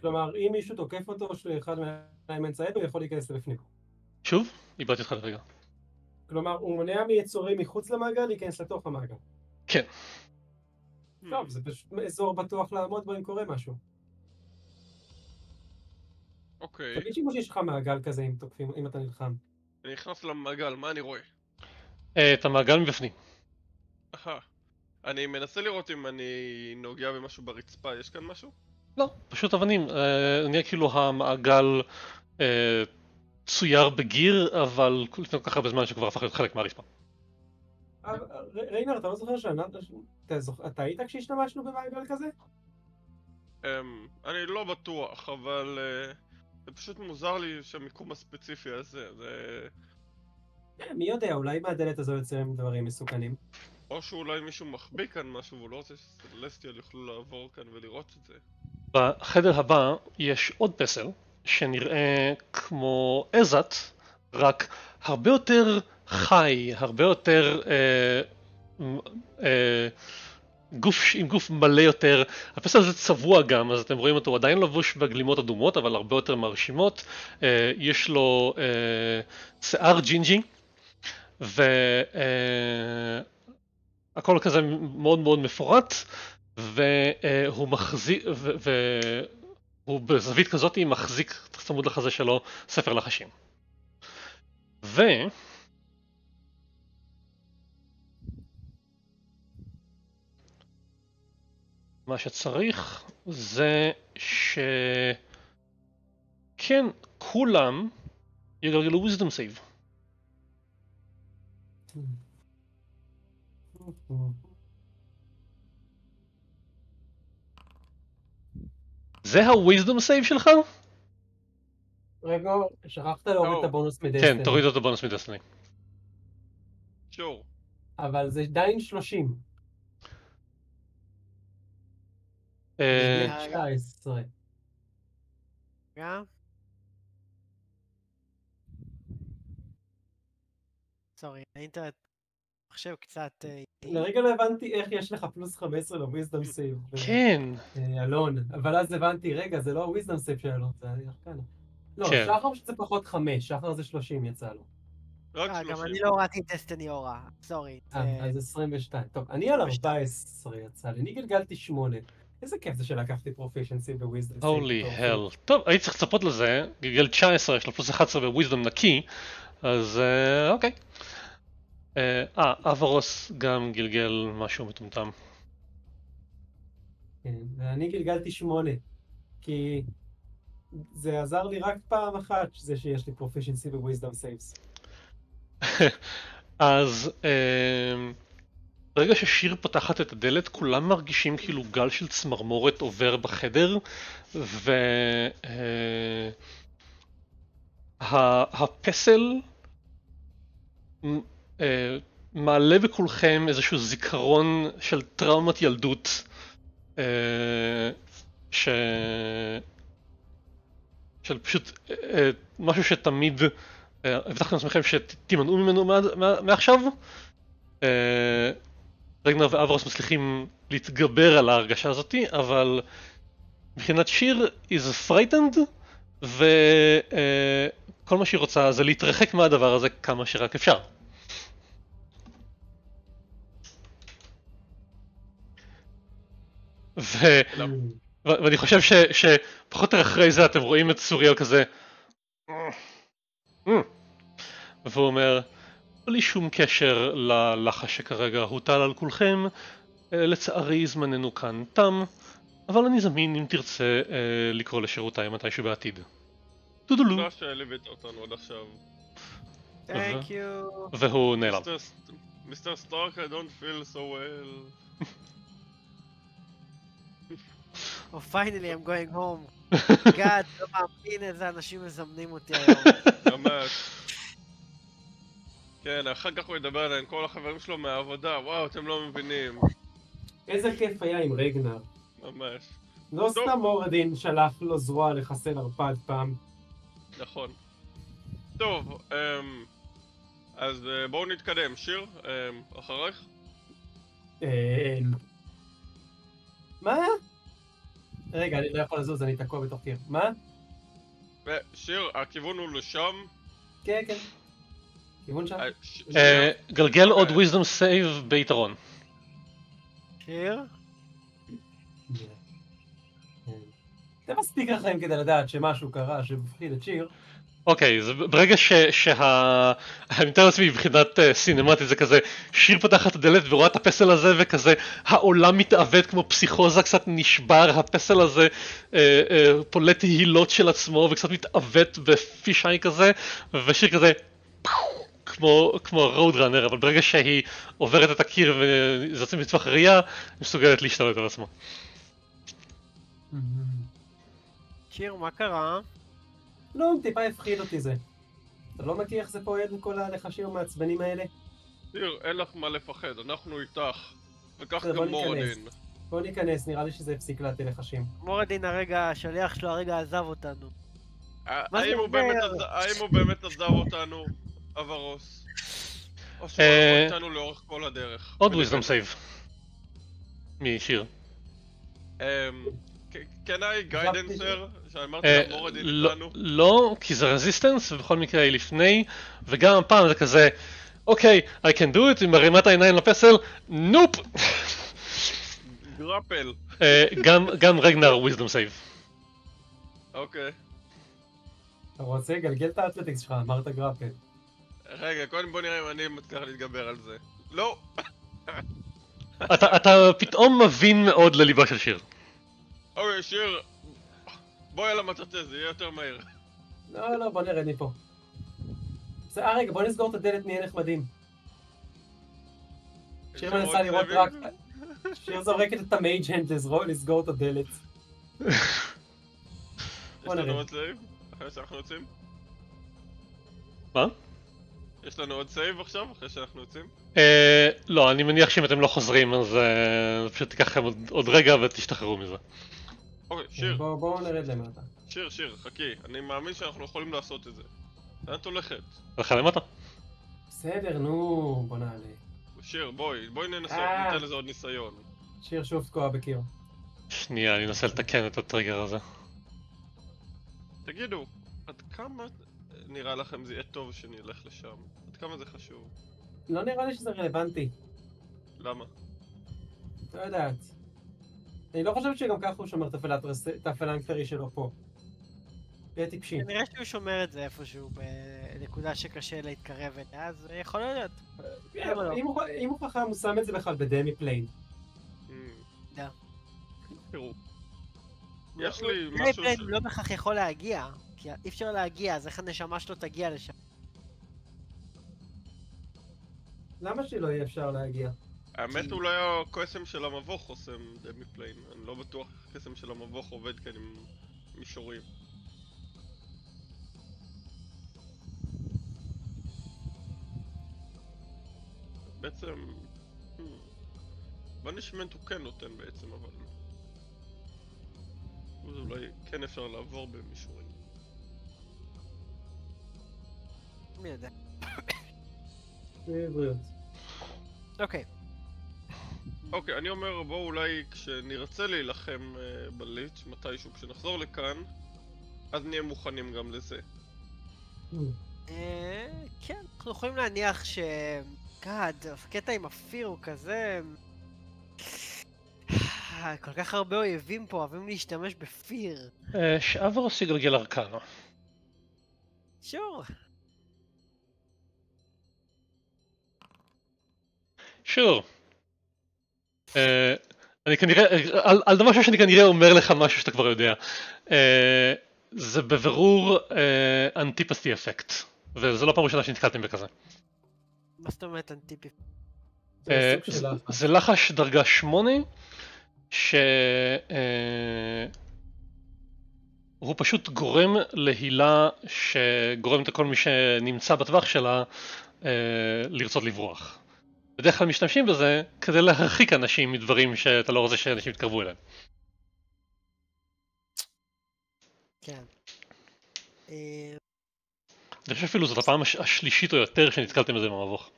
כלומר, אם מישהו תוקף אותו שאחד מהאמצעים הוא יכול להיכנס לבפנים. שוב? איבדתי אותך לרגע. כלומר, הוא מונע מיצורים מחוץ למעגל להיכנס לתוך המעגל. כן. טוב, זה פשוט אזור בטוח לעמוד בו אם קורה משהו. אוקיי. תגיד שימוש יש לך מעגל כזה אם תוקפים, אם אתה נלחם. אני נכנס למעגל, מה אני רואה? את המעגל מבפנים. אהה. אני מנסה לראות אם אני נוגע במשהו ברצפה, יש כאן משהו? לא, פשוט אבנים. נראה כאילו המעגל צויר בגיר, אבל לפני כל כך הרבה זמן שכבר הפך להיות חלק מהרצפה. ריינר, אתה לא זוכר שאתה היית כשהשתמשנו במעגל כזה? אני לא בטוח, אבל... זה פשוט מוזר לי שהמיקום הספציפי הזה, זה... מי יודע, אולי מהדלת הזו יוצאים דברים מסוכנים. או שאולי מישהו מחביא כאן משהו והוא לא רוצה שסלסטיאל יוכלו לעבור כאן ולראות את זה. בחדר הבא יש עוד פסל שנראה כמו איזת, רק הרבה יותר חי, הרבה יותר... אה, אה, גוף עם גוף מלא יותר, הפסל הזה צבוע גם, אז אתם רואים אותו, הוא עדיין לבוש בגלימות אדומות, אבל הרבה יותר מרשימות. אה, יש לו אה, שיער ג'ינג'י, והכל אה, כזה מאוד מאוד מפורט, והוא מחזיק, והוא בזווית כזאת מחזיק צמוד לחזה שלו ספר לחשים. ו... מה שצריך זה שכן, כולם יגלגלו wisdom save. זה ה-wisdom save שלך? רגע, שכחת להוריד את הבונוס מדסטיני. כן, תוריד אותו בונוס מדסטיני. שור. אבל זה עדיין שלושים. אה... תשע עשרה. רגע. סורי, האינטרנט מחשב קצת... לרגע לא הבנתי איך יש לך פלוס חמש עשרה לוויזדום סייב. כן. אלון, אבל אז הבנתי, רגע, זה לא הוויזדום סייב של אלון, זה היה כאן. לא, שחר שזה פחות חמש, שחר זה שלושים יצא לו. רק שלושים. גם אני לא הורדתי דסטיני אורה, סורי. אז עשרים ושתיים. טוב, אני על ארבע עשרה יצא לי, אני גלגלתי שמונה. איזה כיף זה שלקחתי פרופיישנסי בוויזדום סייב. הולי הל. טוב, הייתי צריך לצפות לזה, גלגל תשע עשרה, יש לו פלוס אחת עשרה בוויזדום נקי, אז אוקיי. אה, אברוס גם גלגל משהו מטומטם. כן, ואני גלגלתי שמונה, כי זה עזר לי רק פעם אחת, זה שיש לי proficiency ו-wisdom saves. אז ברגע ששיר פותחת את הדלת, כולם מרגישים כאילו גל של צמרמורת עובר בחדר, והפסל Uh, מעלה בכולכם איזשהו זיכרון של טראומת ילדות uh, ש... של פשוט uh, משהו שתמיד uh, הבטחתם לעצמכם שתימנעו ממנו מעכשיו. uh, רגנר ואברוס מצליחים להתגבר על ההרגשה הזאת, אבל מבחינת שיר is frightened וכל uh, מה שהיא רוצה זה להתרחק מהדבר הזה כמה שרק אפשר. ו... ואני חושב ש... שפחות או יותר אחרי זה אתם רואים את סוריאל כזה והוא אומר, בלי שום קשר ללחש שכרגע הוטל על כולכם, לצערי זמננו כאן תם, אבל אני זמין אם תרצה לקרוא לשירותיי מתישהו בעתיד. תודלו. תודה שהלבית אותנו עד עכשיו. Thank you. והוא נעלם. מיסטר סטארק, I don't feel so well. Oh, finally I'm going home. God, לא מאמין איזה אנשים מזמנים אותי היום. ממש. כן, אחר כך הוא ידבר עליהם, כל החברים שלו מהעבודה, וואו, אתם לא מבינים. איזה כיף היה עם רגנר. ממש. לא סתם מורדין שלח לו זרוע לחסל ערפד פעם. נכון. טוב, אז בואו נתקדם. שיר, אחריך? מה? רגע, אני לא יכול לזוז, אני תקוע בתוך קיר. מה? שיר, הכיוון הוא לשם? כן, כן. כיוון שם? גלגל עוד wisdom save ביתרון. שיר? זה מספיק לכם כדי לדעת שמשהו קרה שמפחיד את שיר. אוקיי, אז ברגע שה... אני מתאר לעצמי מבחינת סינמטית זה כזה, שיר פותחת את הדלת ורואה את הפסל הזה וכזה, העולם מתעוות כמו פסיכוזה, קצת נשבר, הפסל הזה פולט תהילות של עצמו וקצת מתעוות בפישיי כזה, ושיר כזה כמו רוד ראנר, אבל ברגע שהיא עוברת את הקיר וזצים בטווח ראייה, היא מסוגלת להשתלט על עצמה. שיר, מה קרה? לא, טיפה הפחיד אותי זה. אתה לא מכיר איך זה פועל מכל הלחשים המעצבנים האלה? שיר, אין לך מה לפחד, אנחנו איתך. וכך גם מורדין. בוא ניכנס, נראה לי שזה הפסיק להתי לחשים. מורדין הרגע, השליח שלו הרגע עזב אותנו. האם הוא באמת עזב אותנו, אברוס? או שהוא עזב אותנו לאורך כל הדרך? עוד wisdom save. מי, שיר? Can I guidance her? שאמרתי למורדין איתנו? לא, כי זה רזיסטנס, ובכל מקרה היא לפני, וגם הפעם זה כזה, אוקיי, I can do it, עם מרימת העיניים לפסל, נופ! גרפל. גם רגנר, wisdom save. אוקיי. אתה רוצה לגלגל את האתלטיקס שלך, אמרת גרפל. רגע, קודם בוא נראה אם אני מצליח להתגבר על זה. לא! אתה פתאום מבין מאוד לליבה של שיר. אוקיי, שיר, בואי על המטאטה, זה יהיה יותר מהיר. לא, לא, בוא נרד מפה. אה, רגע, בוא נסגור את הדלת, נהיה נחמדים. שיר מנסה לראות רק... שיר זורקת את המייג' הנד לסגור את הדלת. יש לנו עוד סייב? אחרי שאנחנו יוצאים? מה? יש לנו עוד סייב עכשיו? אחרי שאנחנו יוצאים? לא, אני מניח שאם אתם לא חוזרים אז פשוט תיקח לכם עוד רגע ותשתחררו מזה. אוקיי, שיר. בואו נרד למטה. שיר, שיר, חכי. אני מאמין שאנחנו יכולים לעשות את זה. לאן את הולכת? הלכה למטה. בסדר, נו, בוא נעלה. שיר, בואי, בואי ננסה, ניתן לזה עוד ניסיון. שיר שוב תקועה בקיר. שנייה, אני אנסה לתקן את הטריגר הזה. תגידו, עד כמה נראה לכם זה יהיה טוב שנלך לשם? עד כמה זה חשוב? לא נראה לי שזה רלוונטי. למה? לא יודעת. אני לא חושבת שגם ככה הוא שומר את הפלנקטרי שלו פה. תהיה טיפשי. נראה שהוא שומר את זה איפשהו בנקודה שקשה להתקרב אליה, אז יכול להיות. אם הוא חכם, הוא שם את זה בכלל בדמי פליין. לא. תראו. יש לי משהו... דמי פליין לא בכך יכול להגיע, כי אי אפשר להגיע, אז איך הנשמה שלו תגיע לשם? למה שלא יהיה אפשר להגיע? האמת אולי הקסם של המבוך חוסם דמי פליין, אני לא בטוח הקסם של המבוך עובד כאן עם מישורים. בעצם... בנישמנט הוא כן נותן בעצם, אבל... אז אולי כן אפשר לעבור במישורים. מי יודע? בריאות. אוקיי. אוקיי, אני אומר בואו אולי כשנרצה להילחם בליץ' מתישהו, כשנחזור לכאן, אז נהיה מוכנים גם לזה. כן, אנחנו יכולים להניח ש... גאד, הקטע עם אפיר הוא כזה... כל כך הרבה אויבים פה אוהבים להשתמש בפיר. שאבר או סיגלגל ארקנה? שור. שור. אני כנראה, על דבר שאני כנראה אומר לך משהו שאתה כבר יודע. זה בבירור אנטיפסי אפקט. וזה לא פעם ראשונה שנתקלתם בכזה. מה זאת אומרת אנטיפי? זה לחש דרגה שמונה, שהוא פשוט גורם להילה שגורמת לכל מי שנמצא בטווח שלה לרצות לברוח. בדרך כלל משתמשים בזה כדי להרחיק אנשים מדברים שאתה לא רוצה שאנשים יתקרבו אליהם. כן. אני חושב אפילו זאת הפעם השלישית או יותר שנתקלתם בזה במבוך.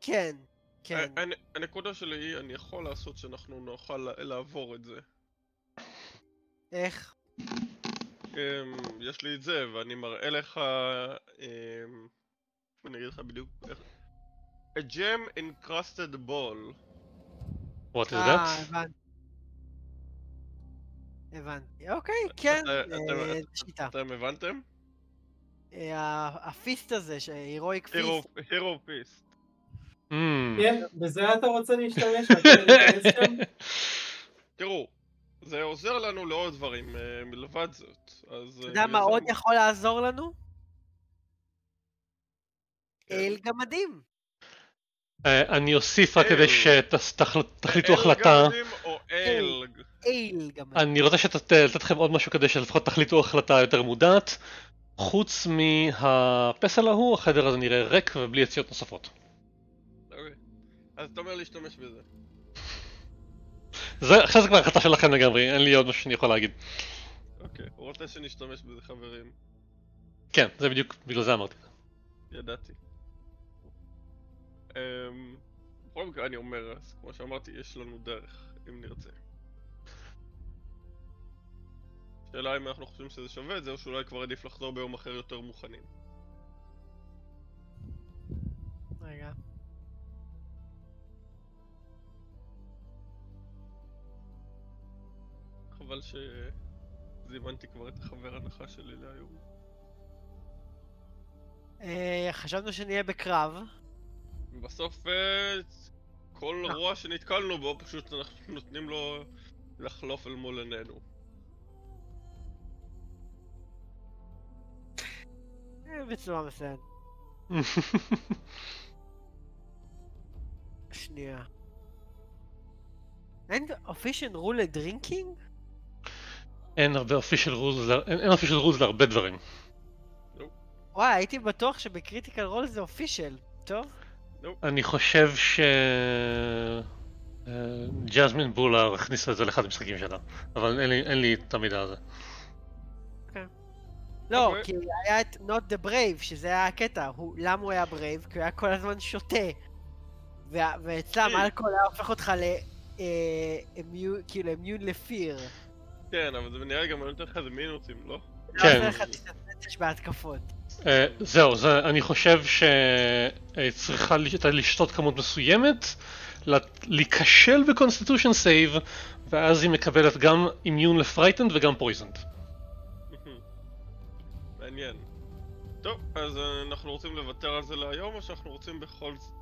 כן, כן. הנקודה שלי היא, אני יכול לעשות שאנחנו נוכל לעבור את זה. איך? יש לי את זה, ואני מראה לך... אני אגיד לך בדיוק איך... A gem encrusted ball. What is that? הבנתי. אוקיי, כן. אתם הבנתם? הפיסט הזה, הירואיק פיסט. הירו פיסט. כן, בזה אתה רוצה להשתמש? תראו, זה עוזר לנו לעוד דברים מלבד זאת. אתה יודע מה עוד יכול לעזור לנו? אל גמדים. אני אוסיף רק כדי שתחליטו החלטה. אל גמדים או אלג? אל גמדים. אני רוצה שתתת לכם עוד משהו כדי שלפחות תחליטו החלטה יותר מודעת. חוץ מהפסל ההוא, החדר הזה נראה ריק ובלי יציאות נוספות. אוקיי, אז אתה אומר להשתמש בזה. זה, עכשיו זה כבר החלטה שלכם לגמרי, אין לי עוד משהו שאני יכול להגיד. אוקיי, הוא רוצה שנשתמש בזה חברים. כן, זה בדיוק, בגלל זה אמרתי. ידעתי. בכל מקרה אני אומר, אז כמו שאמרתי, יש לנו דרך, אם נרצה. שאלה אם אנחנו חושבים שזה שווה את זה, או שאולי כבר עדיף לחזור ביום אחר יותר מוכנים. רגע. חבל שזימנתי כבר את החבר הנחה שלי להיום. חשבנו שנהיה בקרב. בסוף כל רוע שנתקלנו בו, פשוט אנחנו נותנים לו לחלוף אל מול עינינו. בצורה מסוימת. שנייה. אין official rule לדרינקינג? אין הרבה official rules, אין official rules להרבה דברים. וואי, הייתי בטוח שבקריטיקל רול זה official, טוב? אני חושב ש... ג'זמין בולר הכניסה את זה לאחד המשחקים שלה, אבל אין לי את המידע הזה. לא, כי היה את Not the Brave, שזה היה הקטע. למה הוא היה brave? כי הוא היה כל הזמן שותה. ואצלם אלכוהול היה הופך אותך לאמיון לפיר. כן, אבל זה נראה גם אני נותן לך איזה מינוסים, לא? כן. אני נותן לך להתנצש בהתקפות. זהו, אני חושב שצריכה לשתות כמות מסוימת, להיכשל בקונסטיטושן סייב, ואז היא מקבלת גם אימיון לפרייטנד וגם פויזנד. מעניין. טוב, אז אנחנו רוצים לוותר על זה להיום, או שאנחנו רוצים בכל זאת...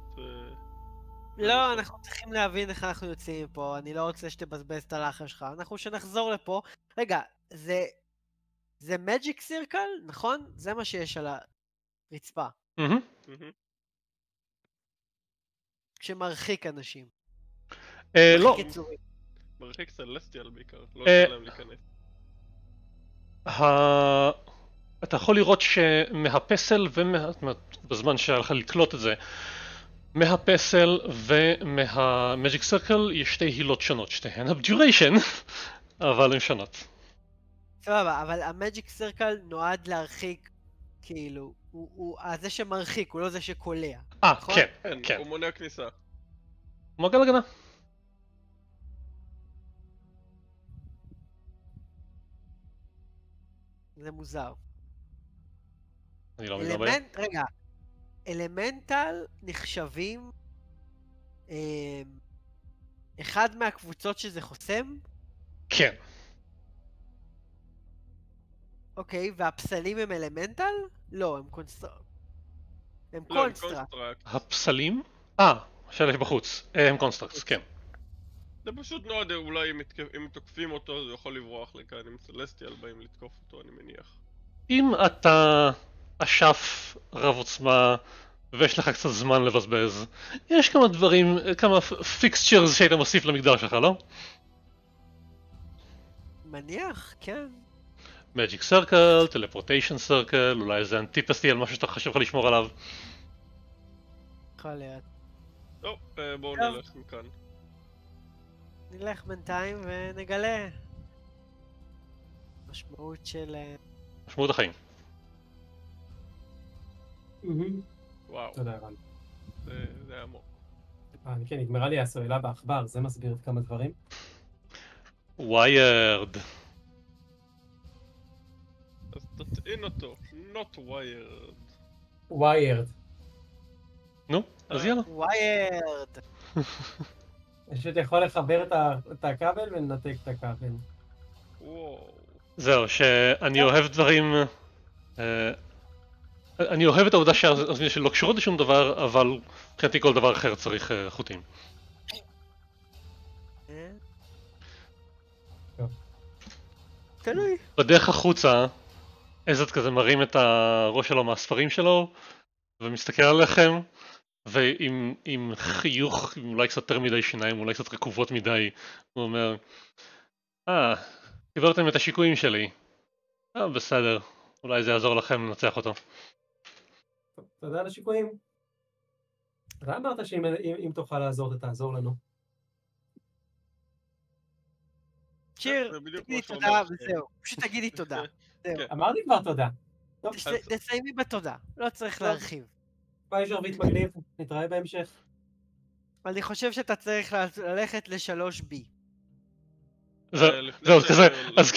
לא, אנחנו צריכים להבין איך אנחנו יוצאים מפה, אני לא רוצה שתבזבז את הלחש שלך, אנחנו שנחזור לפה. רגע, זה... זה מג'יק סירקל, נכון? זה מה שיש על הרצפה. שמרחיק אנשים. לא. מרחיק סלסטיאל בעיקר, לא נראה להם להיכנס. אתה יכול לראות שמהפסל ובזמן שהיה לך לקלוט את זה, מהפסל ומהמג'יק סרקל יש שתי הילות שונות, שתיהן הבדוריישן, אבל הן שונות. סבבה, אבל המג'יק סרקל נועד להרחיק, כאילו, הוא זה שמרחיק, הוא לא זה שקולע. אה, כן, כן. הוא מונע כניסה. מעגל הגנה. זה מוזר. אני לא מדבר. רגע, אלמנטל נחשבים אחד מהקבוצות שזה חוסם? כן. אוקיי, והפסלים הם אלמנטל? לא, הם קונסטרקט. הם קונסטרקט. הפסלים? אה, השאלה בחוץ. הם קונסטרקט, כן. זה פשוט נועד, אולי אם תוקפים אותו זה יכול לברוח לכאן, אם סלסטיאל באים לתקוף אותו, אני מניח. אם אתה אשף רב עוצמה ויש לך קצת זמן לבזבז, יש כמה דברים, כמה פיקסצ'רס שהיית מוסיף למגדר שלך, לא? מניח, כן. Magic Circle, Teleportation Circle, אולי איזה אנטיפסטי על משהו שאתה חשב לך לשמור עליו. יכול להיות. טוב, בואו נלך מכאן. נלך בינתיים ונגלה משמעות של... משמעות החיים. וואו, תודה רבה. זה היה מור. כן, נגמרה לי הסוללה באחבר, זה מסביר את כמה דברים. ויירד. אז תטעין אותו, not wired. ויירד. נו, אז יאללה. ויירד. פשוט יכול לחבר את הכבל ולנתק את הכבל. וואו. זהו, שאני אוהב דברים... אני אוהב את העובדה שהאוזניות שלי לא קשורות לשום דבר, אבל מבחינתי כל דבר אחר צריך חוטים. תלוי. בדרך החוצה, איזת כזה מרים את הראש שלו מהספרים שלו, ומסתכל עליכם, ועם חיוך, אולי קצת יותר מדי שיניים, אולי קצת רקובות מדי, הוא אומר, אה, קיבלתם את השיקויים שלי. אה, בסדר, אולי זה יעזור לכם לנצח אותו. תודה על השיקויים. אתה אמרת שאם תוכל לעזור, אתה תעזור לנו. שיר, תגידי תודה וזהו. פשוט תגידי תודה. אמרתי כבר תודה. תסיימי בתודה, לא צריך להרחיב. ביי שרביט מגניב, נתראה בהמשך. אני חושב שאתה צריך ללכת ל-שלוש בי. זהו, אז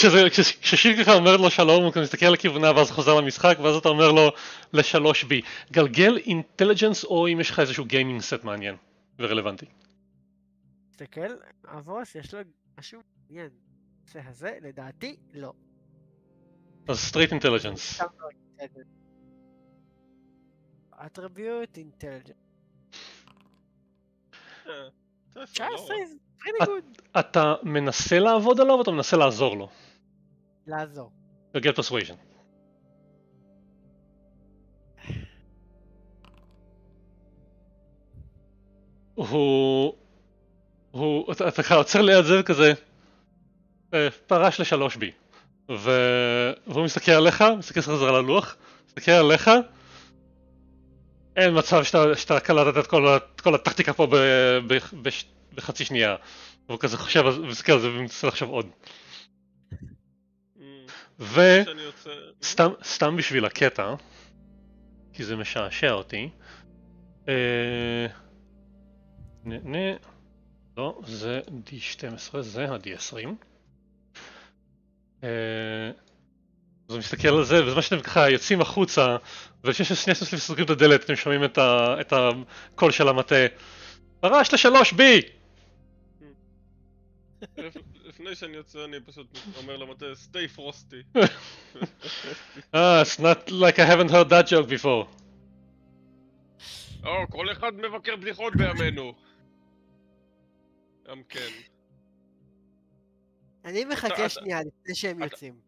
כששיר ככה אומר לו שלום, הוא מסתכל לכיוונה ואז חוזר למשחק, ואז אתה אומר לו ל-שלוש בי. גלגל אינטליג'נס, או אם יש לך איזשהו גיימינג סט מעניין ורלוונטי. תסתכל, אבוס, יש לו משהו מעניין. זה הזה, לדעתי, לא. אז סטרייט אינטליג'נס. attribute intelligence. אתה מנסה לעבוד עליו או אתה מנסה לעזור לו? לעזור. תגל פרסוויז'ן. הוא... הוא... אתה עוצר ליד זה כזה... פרש לשלוש בי. ו... והוא מסתכל עליך, מסתכל חזרה ללוח, מסתכל עליך. אין מצב שאתה, שאתה קלטת את כל, את כל הטקטיקה פה ב, ב, ב, בחצי שנייה. והוא כזה חושב, מסתכל על זה ומנסה לחשוב עוד. ו... סתם, סתם בשביל הקטע, כי זה משעשע אותי. אה... נה, נה... לא, זה די שתים עשרה, זה ה-די עשרים. אז הוא מסתכל על זה, בזמן שאתם ככה יוצאים החוצה, ושש שנייה שאתם סוגרים את הדלת, אתם שומעים את הקול של המטה. הרעש לשלוש בי! לפני שאני יוצא, אני פשוט אומר למטה, stay frosty. אה, it's not like I haven't heard that joke before. או, כל אחד מבקר בדיחות בימינו. גם כן. אני מחכה שנייה לפני שהם יוצאים.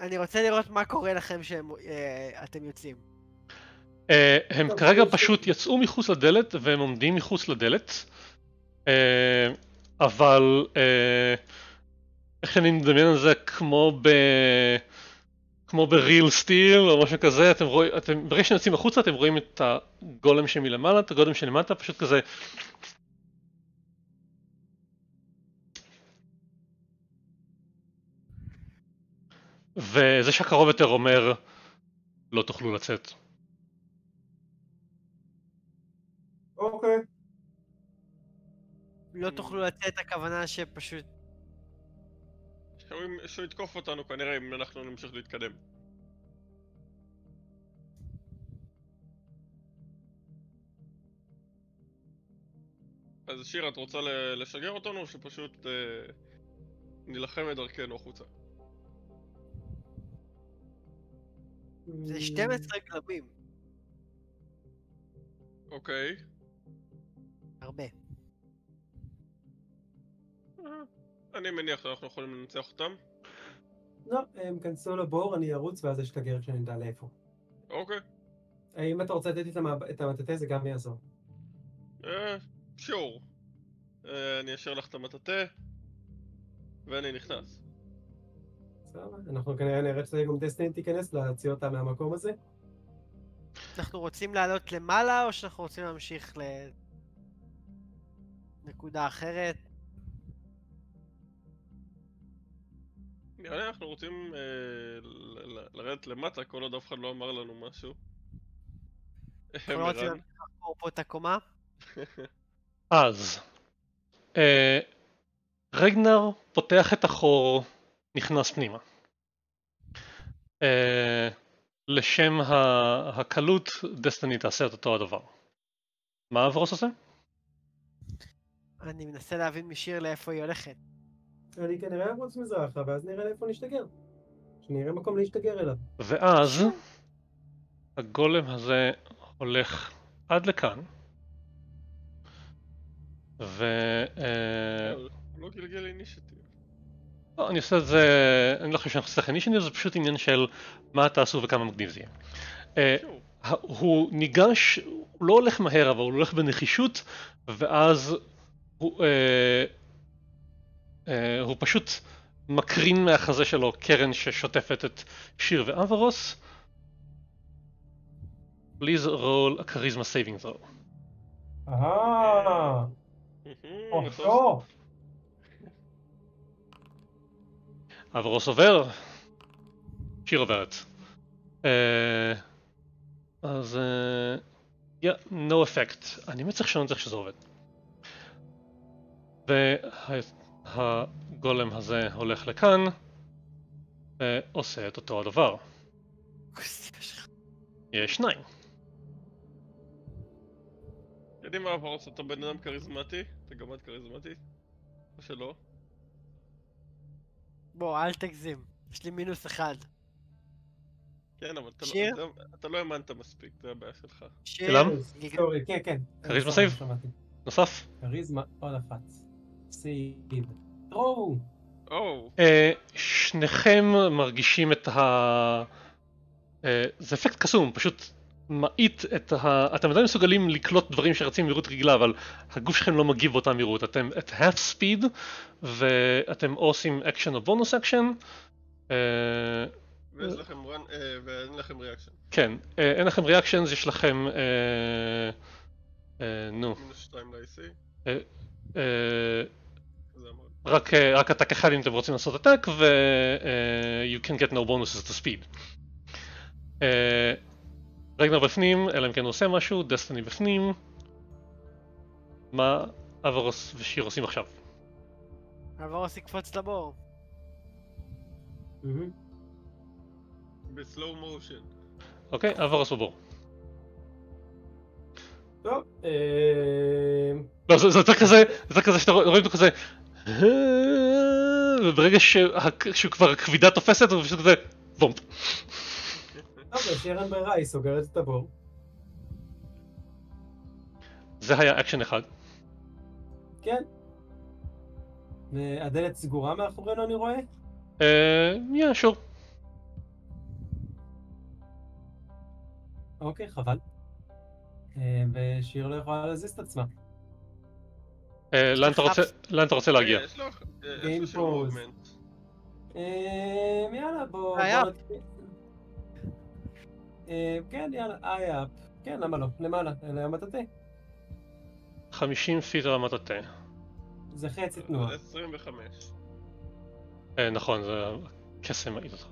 אני רוצה לראות מה קורה לכם שאתם יוצאים. הם כרגע פשוט יצאו מחוץ לדלת והם עומדים מחוץ לדלת. אבל איך שאני מדמיין על זה כמו ב... כמו בריל סטיל או משהו כזה, אתם רואים, ברגע שנוצאים החוצה אתם רואים את הגולם שמלמעלה, את הגולם שלמטה, פשוט כזה וזה שהקרוב יותר אומר, לא תוכלו לצאת. אוקיי. לא תוכלו לצאת, הכוונה שפשוט... שהוא יתקוף אותנו כנראה אם אנחנו נמשיך להתקדם. אז שיר, את רוצה לשגר אותנו או שפשוט נלחם את דרכנו החוצה? זה שתים עשרה גלמים. אוקיי. הרבה. אני מניח שאנחנו יכולים לנצח אותם. לא, הם כנסו לבור, אני ארוץ ואז אשתגר כשנדע לאיפה. אוקיי. אם אתה רוצה לתת את המטאטה זה גם יעזור. אה, שיעור. אני אשאיר לך את המטאטה ואני נכנס. אנחנו כנראה נראה שגם דסטיני תיכנס להציע אותה מהמקום הזה. אנחנו רוצים לעלות למעלה או שאנחנו רוצים להמשיך לנקודה אחרת? נראה לי אנחנו רוצים לרדת למטה כל עוד אף אחד לא אמר לנו משהו. אנחנו לא רוצים לחקור פה את הקומה? אז רגנר פותח את החור, נכנס פנימה. אה, לשם הקלות, דסטיני תעשה את אותו הדבר. מה אברוס עושה? אני מנסה להבין משיר לאיפה היא הולכת. אני כנראה אברוס מזרחה, ואז נראה לאיפה נשתגר. שנראה מקום להשתגר אליו. ואז הגולם הזה הולך עד לכאן. ו... לא גלגל אינישטיב. לא, אני עושה את זה, אני לא חושב שאני חושב לכם אישני, זה פשוט עניין של מה תעשו וכמה מגניב זה יהיה. הוא ניגש, הוא לא הולך מהר, אבל הוא הולך בנחישות, ואז הוא פשוט מקרין מהחזה שלו קרן ששוטפת את שיר ואברוס. Please roll a charisma saving throw. אהה, אוהו. אברוס עובר, שיר עוברת. אז... יא, נו אפקט. אני מצליח שאני צריך שזה עובד. והגולם הזה הולך לכאן, ועושה את אותו הדבר. יש שניים. יודעים מה אברוס, אתה בן אדם כריזמטי? אתה גם את כריזמטי? או שלא? בוא, אל תגזים. יש לי מינוס אחד. כן, אבל אתה לא האמנת מספיק, זה הבעיה שלך. שיר? כן, כן. כריזמה סייב? נוסף? כריזמה עוד אחת. סייב. או! שניכם מרגישים את ה... זה אפקט קסום, פשוט מאית את ה... אתם עדיין מסוגלים לקלוט דברים שרצים במהירות רגילה, אבל הגוף שלכם לא מגיב באותה מהירות. אתם at half speed, ואתם או עושים action או bonus action. ואין לכם, ואין לכם reaction. כן, אין לכם reactions, יש לכם... נו. מינוס שתיים ל-A C. רק attack אחד אם אתם רוצים לעשות attack, ו... you can get no bonuses to speed. רגנר בפנים, אלא אם כן הוא עושה משהו, דסטיני בפנים. מה אברוס ושיר עושים עכשיו? אברוס יקפוץ לבור. בסלואו מושן. אוקיי, אברוס בבור. טוב, לא, זה יותר כזה, זה יותר כזה שאתה רואים אותו כזה, וברגע שהוא כבר הכבידה תופסת, הוא פשוט כזה, בומפ. טוב, יש אירן ברירה, היא סוגרת את הבור. זה היה אקשן אחד. כן. הדלת סגורה מאחורינו, אני רואה? אה... יא, שור. אוקיי, חבל. ושיר לא יכולה להזיז את עצמה. אה... לאן אתה רוצה להגיע? יש לו... יש לו מובמנט. אה... יאללה, בואו... כן, יאללה, איי-אפ. כן, למה לא? למעלה, לרמת התה. חמישים פיט לרמת התה. זה חצי תנועה. עשרים וחמש. נכון, זה... קסם מעיד אותך.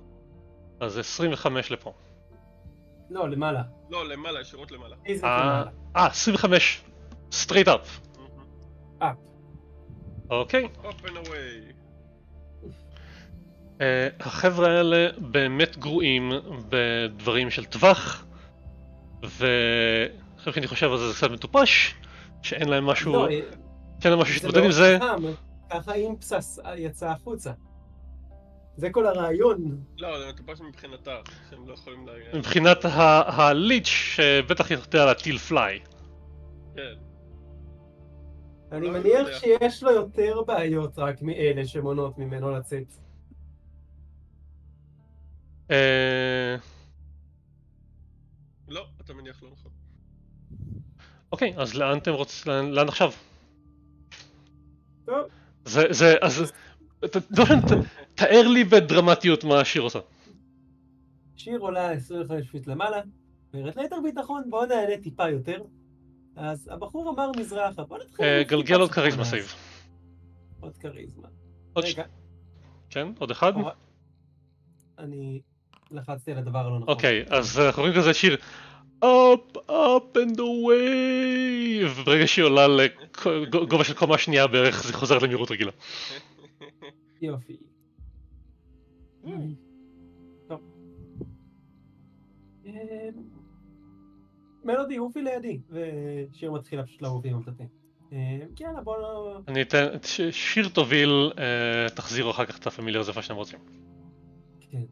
אז עשרים וחמש לפה. לא, למעלה. לא, למעלה, ישירות למעלה. אה, עשרים וחמש. סטרייט אפ. אפ. אוקיי. אופן אווי. Uh, החבר'ה האלה באמת גרועים בדברים של טווח, ואחרי שאני חושב על זה זה קצת מטופש, שאין להם משהו, לא, שאין להם משהו שתמודד עם זה. זה לא חכם, ככה אם פסס יצא החוצה. זה כל הרעיון. לא, זה מטופש מבחינתה, שהם לא יכולים להגיע. מבחינת הליץ' שבטח יחדה להטיל פליי. כן. אני מניח שיש לו יותר בעיות רק מאלה שמונות ממנו לצאת. לא, אתה מניח לא נכון. אוקיי, אז לאן אתם רוצים, לאן עכשיו? טוב. זה, זה, אז... תאר לי בדרמטיות מה השיר עושה. שיר עולה עשרים וחמש פיט למעלה, ורד ליתר ביטחון, בואו נעלה טיפה יותר. אז הבחור אמר מזרחה, בואו נתחיל... גלגל עוד כריזמה סייב. עוד כריזמה. רגע. כן, עוד אחד? אני לחצתי על הדבר הלא נכון. אוקיי, אז אנחנו רואים כזה שיר up, up and away, וברגע שהיא עולה לגובה של קומה שנייה בערך, זה חוזרת למהירות רגילה. יופי. טוב. מלודי, הופי לידי, ושיר מתחילה פשוט להופיע עם המתתים. יאללה, בואו... אני אתן... שיר תוביל, תחזירו אחר כך את הפמיליאר זפה שאתם רוצים. כן.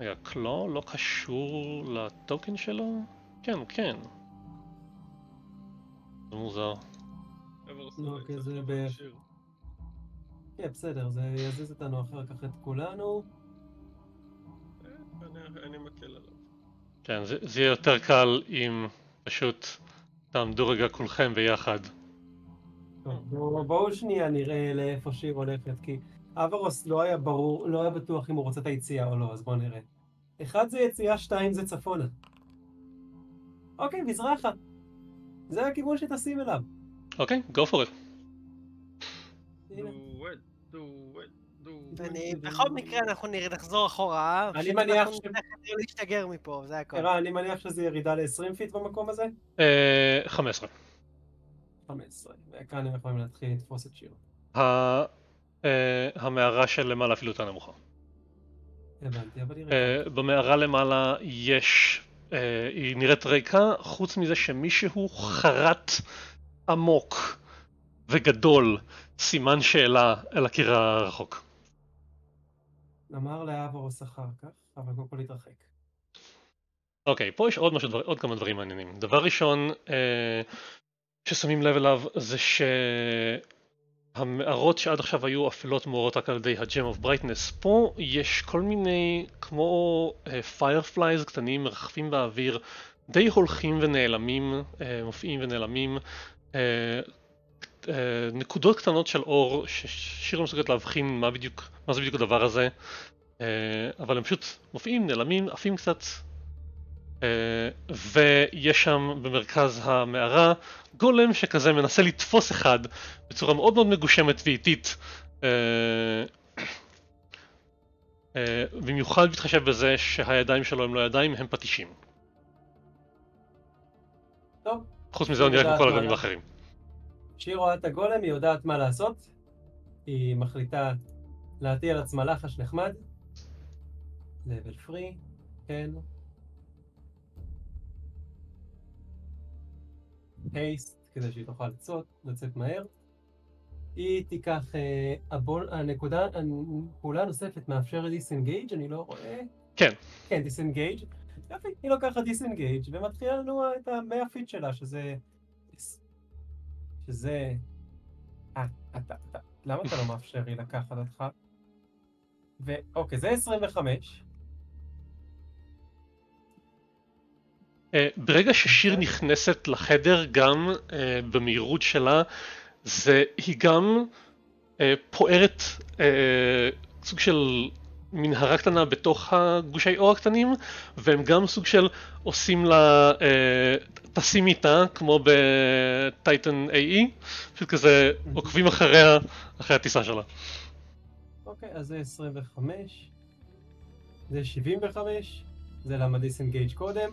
רגע, קלו לא קשור לטוקן שלו? כן, כן. זה מוזר. לא, כי זה ב... כן, בסדר, זה יזיז אותנו אחר כך את כולנו. אני מקל עליו. כן, זה יהיה יותר קל אם פשוט תעמדו רגע כולכם ביחד. טוב, בואו שנייה נראה לאיפה שיר הולכת, כי אברוס לא היה ברור, לא היה בטוח אם הוא רוצה את היציאה או לא, אז בואו נראה. אחד זה יציאה, שתיים זה צפונה. אוקיי, מזרחה. זה הכיוון שתשים אליו. אוקיי, go for it. בכל מקרה אנחנו נחזור אחורה, אני מניח להשתגר מפה, זה הכל. ערן, אני מניח שזה ירידה ל-עשרים פיט במקום הזה? חמש עשרה. חמש עשרה, וכאן הם יכולים להתחיל לתפוס את שיר. המערה של למעלה אפילו יותר נמוכה. הבנתי, אבל היא ריקה. במערה למעלה יש... היא נראית ריקה, חוץ מזה שמישהו חרט עמוק וגדול סימן שאלה אל הקיר הרחוק. אמר לאברוס אחר כך, אבל קודם כל התרחק. אוקיי, פה יש עוד כמה דברים מעניינים. דבר ראשון... ששמים לב אליו זה ש... המערות שעד עכשיו היו אפלות מוארות רק על ידי ה-Gem of Brightness. פה יש כל מיני, כמו fireflies קטנים מרחפים באוויר, די הולכים ונעלמים, מופיעים ונעלמים, נקודות קטנות של אור ששיר לא מסוגלת להבחין מה בדיוק, מה זה בדיוק הדבר הזה, אבל הם פשוט מופיעים, נעלמים, עפים קצת. ויש שם במרכז המערה גולם שכזה מנסה לתפוס אחד בצורה מאוד מאוד מגושמת ואיטית, במיוחד בהתחשב בזה שהידיים שלו הם לא ידיים, הם פטישים. טוב. חוץ מזה הוא נראה כמו כל הגולמים האחרים. כשהיא רואה את הגולם היא יודעת מה לעשות, היא מחליטה להטיל על עצמה לחש נחמד. לבל פרי, כן. הייסט, כדי שהיא תוכל לצאת, לצאת מהר. היא תיקח... הבול, הנקודה, הפעולה הנוספת מאפשרת דיסנגייג', אני לא רואה... כן. כן, דיסנגייג'. יופי, היא לוקחת דיסנגייג' ומתחילה לנו את המאה פיט שלה, שזה... שזה... אה, אתה, אתה... למה אתה לא מאפשר לי לקחת אותך? ואוקיי, זה עשרים וחמש. ברגע ששיר נכנסת לחדר, גם במהירות שלה, היא גם פוערת סוג של מנהרה קטנה בתוך הגושי אור הקטנים, והם גם סוג של עושים לה, טסים איתה, כמו בטייטן איי אי, פשוט כזה עוקבים אחריה, אחרי הטיסה שלה. אוקיי, אז זה עשרים וחמש, זה שבעים וחמש, זה למה דיסנגייג' קודם.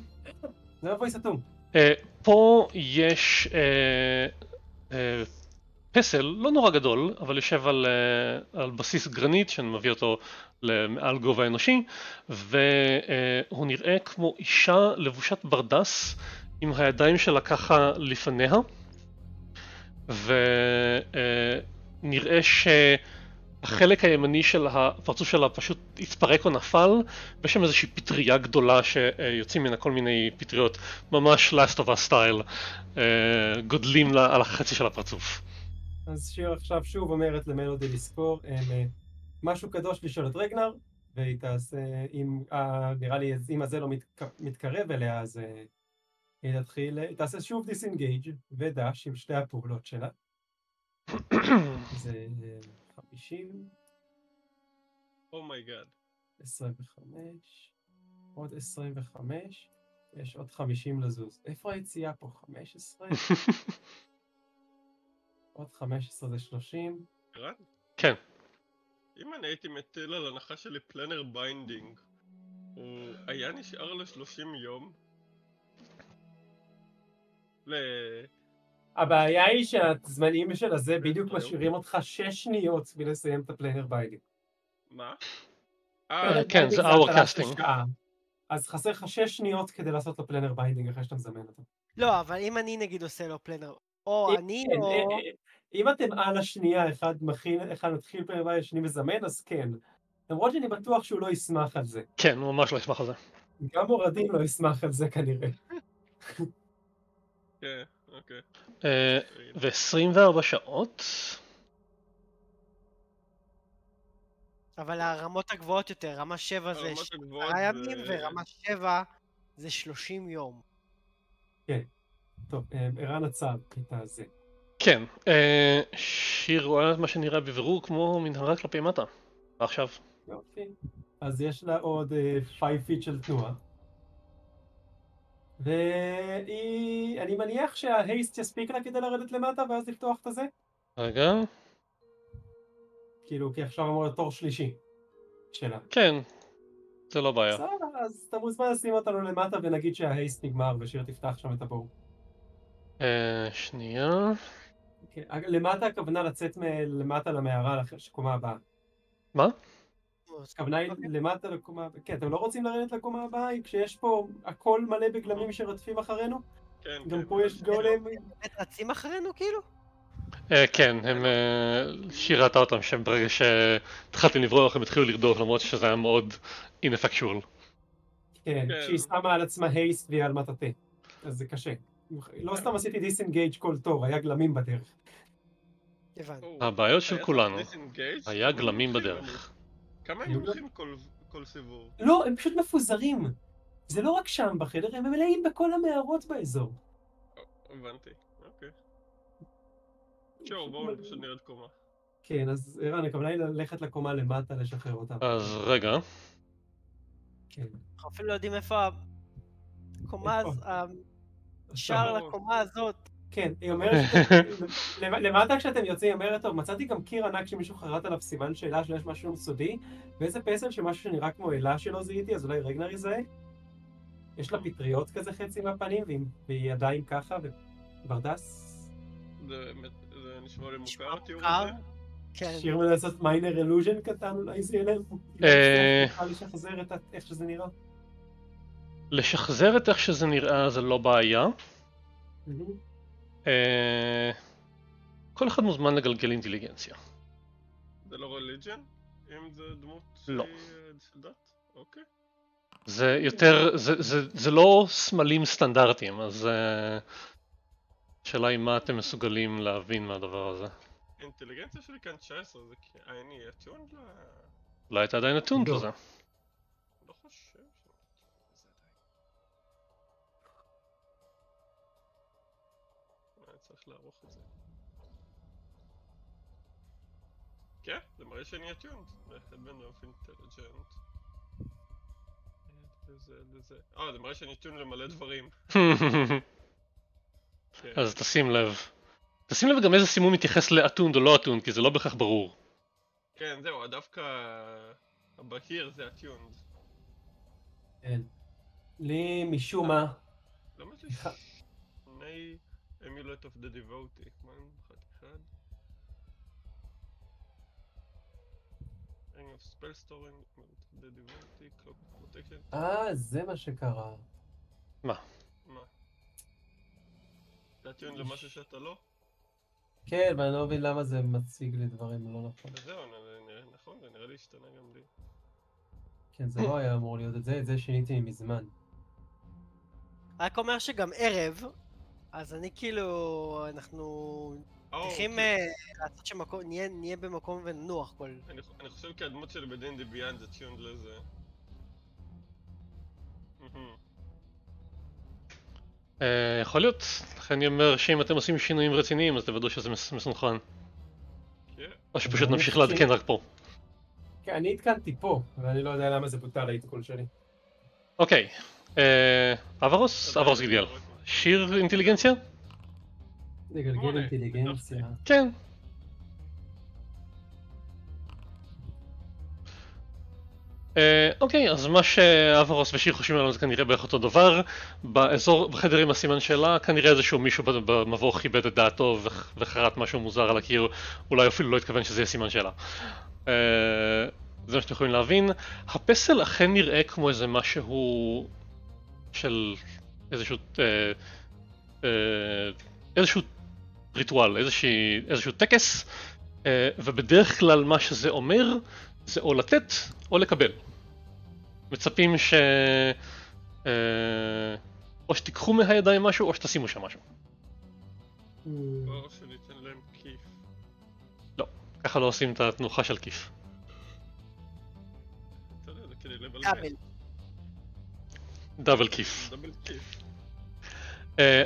זה מבוי סתום. פה יש פסל, לא נורא גדול, אבל יושב על בסיס גרנית, שאני מביא אותו למעל גובה אנושי, והוא נראה כמו אישה לבושת ברדס, עם הידיים שלה ככה לפניה, ונראה שהחלק הימני של הפרצוף שלה פשוט התפרק או נפל, ויש שם איזושהי פטריה גדולה שיוצאים מן כל מיני פטריות, ממש Last of Us Style, גודלים לה על החצי של הפרצוף. אז שיר עכשיו שוב אומרת למלודי לספור, משהו קדוש לשאול את רגנר, והיא תעשה, אם, נראה לי, אם הזה לא מתקרב אליה, אז היא תתחיל, היא תעשה שוב דיסינגייג' ודש עם שתי הפעולות שלה. זה חמישים. אומייגאד. עשרים וחמש. עוד עשרים וחמש. יש עוד חמישים לזוז. איפה היציאה פה? חמש עשרה? עוד חמש עשרה זה שלושים. רן? כן. אם אני הייתי מטיל על הנחה שלי פלנר ביינדינג, הוא היה נשאר ל-שלושים יום? ל... הבעיה היא שהזמנים של הזה בדיוק משאירים אותך שש שניות בלסיים את הפלנר ביינדינג. מה? כן, זה hour casting. אז חסר לך שש שניות כדי לעשות לו פלנר ביינדינג אחרי שאתה מזמן אותו. לא, אבל אם אני נגיד עושה לו פלנר... או אני או... אם אתם על השנייה, אחד מתחיל פלנר ביינדינג, השני מזמן, אז כן. למרות שאני בטוח שהוא לא ישמח על זה. כן, הוא ממש לא ישמח על זה. גם מורדים לא ישמח על זה כנראה. כן, אוקיי. ו-עשרים וארבע שעות. אבל הרמות הגבוהות יותר, רמה שבע זה שבעה ימים, ורמה שבע זה שלושים יום. כן. טוב, ערן הצעד, קטע הזה. כן, שיר רואה מה שנראה בבירור כמו מנהרה כלפי מטה. ועכשיו. יופי. אז יש לה עוד חמש פיט של תנועה. והיא... אני מניח שההייסט יספיק לה כדי לרדת למטה ואז לפתוח את הזה? רגע. כאילו, כי עכשיו אמור לתור שלישי שלה. כן, זה לא בעיה. בסדר, אז אתה מוזמן לשים אותנו למטה ונגיד שההייסט נגמר ושיר תפתח שם את הבור. אה, שנייה. למטה הכוונה לצאת למטה למערה לקומה הבאה. מה? הכוונה היא למטה לקומה הבאה. כן, אתם לא רוצים לרדת לקומה הבאה כשיש פה הכל מלא בגלמים שרדפים אחרינו? כן. גם פה יש גולם... רצים אחרינו כאילו? כן, הם שירתה אותם שם ברגע שהתחלתם לברוח, הם התחילו לרדוף למרות שזה היה מאוד ineffectual. כן, כשהיא שמה על עצמה הייסט והיא על מטתה, אז זה קשה. לא סתם עשיתי דיסנגייג' כל תור, היה גלמים בדרך. הבעיות של כולנו, היה גלמים בדרך. כמה הם הולכים כל סיבוב? לא, הם פשוט מפוזרים. זה לא רק שם בחדר, הם מלאים בכל המערות באזור. הבנתי, אוקיי. שואו, בואו פשוט נרד קומה. כן, אז ערן, הכוונה היא ללכת לקומה למטה לשחרר אותה. אז רגע. כן. אנחנו אפילו לא יודעים איפה הקומה, השער לקומה הזאת. כן, היא אומרת, למטה כשאתם יוצאים, היא אומרת, טוב, מצאתי גם קיר ענק שמישהו חרט עליו סימן שאלה שיש משהו סודי, ואיזה פסל שמשהו שנראה כמו אלה שלא זיהיתי, אז אולי רגנר יזהה. יש לה פטריות כזה חצי מהפנים, והיא עדיין ככה, וברדס. זה נשמע לי מוכר, תיאור הזה? שיר מנסות מיינר אלוז'ן קטן, אולי זה ילב. אה... צריכה לשחזר את איך שזה נראה. לשחזר את איך שזה נראה זה לא בעיה. כל אחד מוזמן לגלגל אינטליגנציה. זה לא רליג'ן? אם זה דמות של דת? אוקיי. זה יותר, זה לא סמלים סטנדרטיים, אז השאלה היא מה אתם מסוגלים להבין מהדבר הזה. האינטליגנציה שלי כאן תשע עשרה, זה כי אני אתון לה... אולי הייתה עדיין אתון לזה. לא חושב. צריך לערוך את זה. כן, זה מראה שאני אטיונד. בין אוף אינטליג'נט. לזה, לזה. אה, זה מראה שאני אטיונד למלא דברים. אז תשים לב. תשים לב גם איזה סימון מתייחס לאטונד או לא אטונד, כי זה לא בהכרח ברור. כן, זהו, דווקא הבהיר זה אטיונד. כן. לי משום מה. לא משום. אני... Amulet of the Devotee, מה עם חד-אחד? Ring of Spell Storing, Amulet of the Devotee, Clock Protection. אה, זה מה שקרה. מה? מה? אתה טיון למשהו שאתה לא? כן, אבל אני לא מבין למה זה מציג לי דברים לא נכון. זהו, נכון, זה נראה לי השתנה גם לי. כן, זה לא היה אמור להיות את זה, את זה שיניתי מזמן. רק אומר שגם ערב, אז אני כאילו, אנחנו צריכים לעשות שמקום, נהיה במקום ונוח כל... אני חושב כי הדמות שלי בדנדי ביאנד זה טיונד לזה. יכול להיות, לכן אני אומר שאם אתם עושים שינויים רציניים אז תוודאו שזה מסונכן. או שפשוט נמשיך לעדכן רק פה. כן, אני עדכנתי פה, ואני לא יודע למה זה בוטל העדכון שלי. אוקיי, אברוס, אברוס גדיאל. שיר אינטליגנציה? לגלגל אינטליגנציה. כן. אוקיי, אז מה שאברוס ושיר חושבים עליו זה כנראה בערך אותו דבר. באזור, בחדר עם הסימן שאלה, כנראה איזשהו מישהו במבוא חיבד את דעתו וחרט משהו מוזר על הקיר, אולי אפילו לא התכוון שזה יהיה סימן שאלה. זה מה שאתם יכולים להבין. הפסל אכן נראה כמו איזה משהו של... איזשהו, אה, אה, איזשהו ריטואל, איזושהי, איזשהו טקס, אה, ובדרך כלל מה שזה אומר זה או לתת או לקבל. מצפים ש... אה, או שתיקחו מהידיים משהו או שתשימו שם משהו. או שניתן להם כיף. לא, ככה לא עושים את התנוחה של כיף. אתה יודע, זה כדי לבלבל. דאבל כיף. דאבל כיף.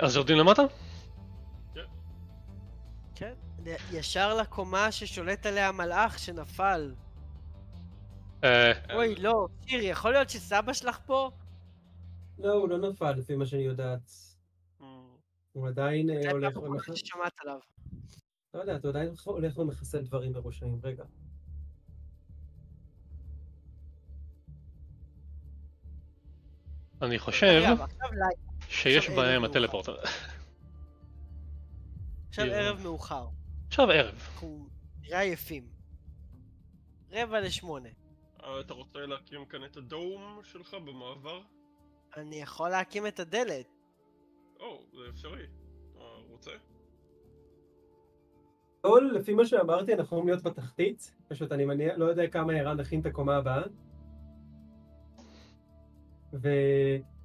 אז יורדים למטה? כן. כן. ישר לקומה ששולט עליה המלאך שנפל. אוי, לא. שיר, יכול להיות שסבא שלך פה? לא, הוא לא נפל, לפי מה שאני יודעת. הוא עדיין הולך ומחסל... ששמעת עליו. לא יודע, הוא עדיין הולך ומחסל דברים בראשיים. רגע. אני חושב שיש בהם הטלפורטר. עכשיו ערב מאוחר. עכשיו ערב. אנחנו נראה עייפים. רבע לשמונה. אתה רוצה להקים כאן את הדום שלך במעבר? אני יכול להקים את הדלת. או, זה אפשרי. רוצה? לא, לפי מה שאמרתי אנחנו יכולים להיות בתחתית. פשוט אני לא יודע כמה ערן נכין את הקומה הבאה.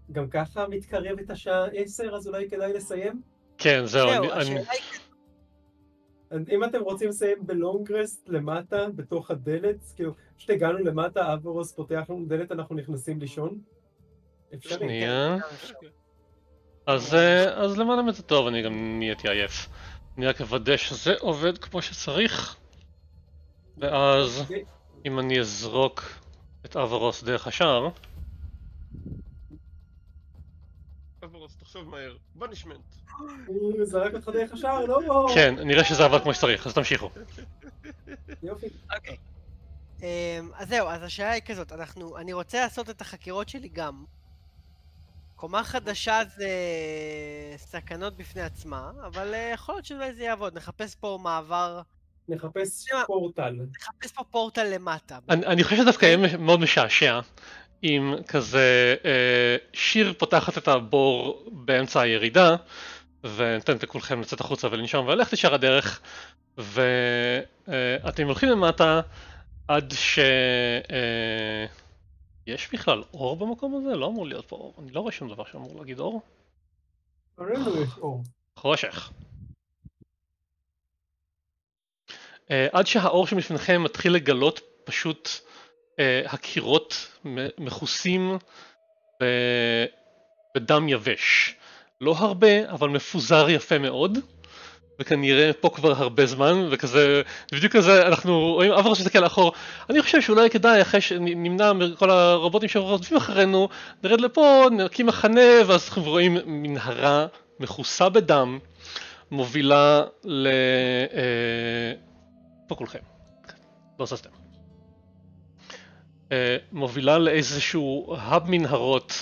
וגם ככה מתקרב את השעה עשר, אז אולי כדאי לסיים? כן, זהו, אני... אם אתם רוצים לסיים בלונגרסט למטה, בתוך הדלת, כאילו, פשוט הגענו למטה, אברוס פותח לנו דלת, אנחנו נכנסים לישון. שנייה. אז למעלה מזה טוב, אני גם נהייתי עייף. אני רק אוודא שזה עובד כמו שצריך. ואז, אם אני אזרוק את אברוס דרך השער... אברוס, תחשוב מהר, בוא נשמנת. הוא זרק אותך דרך השער, לא? כן, נראה שזה עבד כמו שצריך, אז תמשיכו. יופי. אוקיי. אז זהו, אז השאלה היא כזאת, אני רוצה לעשות את החקירות שלי גם. קומה חדשה זה סכנות בפני עצמה, אבל יכול להיות שאולי זה יעבוד, נחפש פה מעבר... נחפש פורטל. נחפש פה פורטל למטה. אני חושב שדווקא יהיה מאוד משעשע. עם כזה שיר פותחת את הבור באמצע הירידה ונותנת לכולכם לצאת החוצה ולנשום וללכת לשאר הדרך, ואתם הולכים למטה עד ש... יש בכלל אור במקום הזה? לא אמור להיות פה אור, אני לא רואה שום דבר שאמור להגיד אור. חושך. עד שהאור שבפניכם מתחיל לגלות פשוט הקירות מכוסים בדם יבש. לא הרבה, אבל מפוזר יפה מאוד, וכנראה פה כבר הרבה זמן, וכזה, בדיוק כזה, אנחנו רואים, אברוס מסתכל לאחור, אני חושב שאולי כדאי, אחרי שנמנע מכל הרובוטים שרודפים אחרינו, נרד לפה, נקים מחנה, ואז אנחנו רואים מנהרה מכוסה בדם, מובילה ל... פה כולכם, לא סתם. מובילה לאיזשהו האב מנהרות.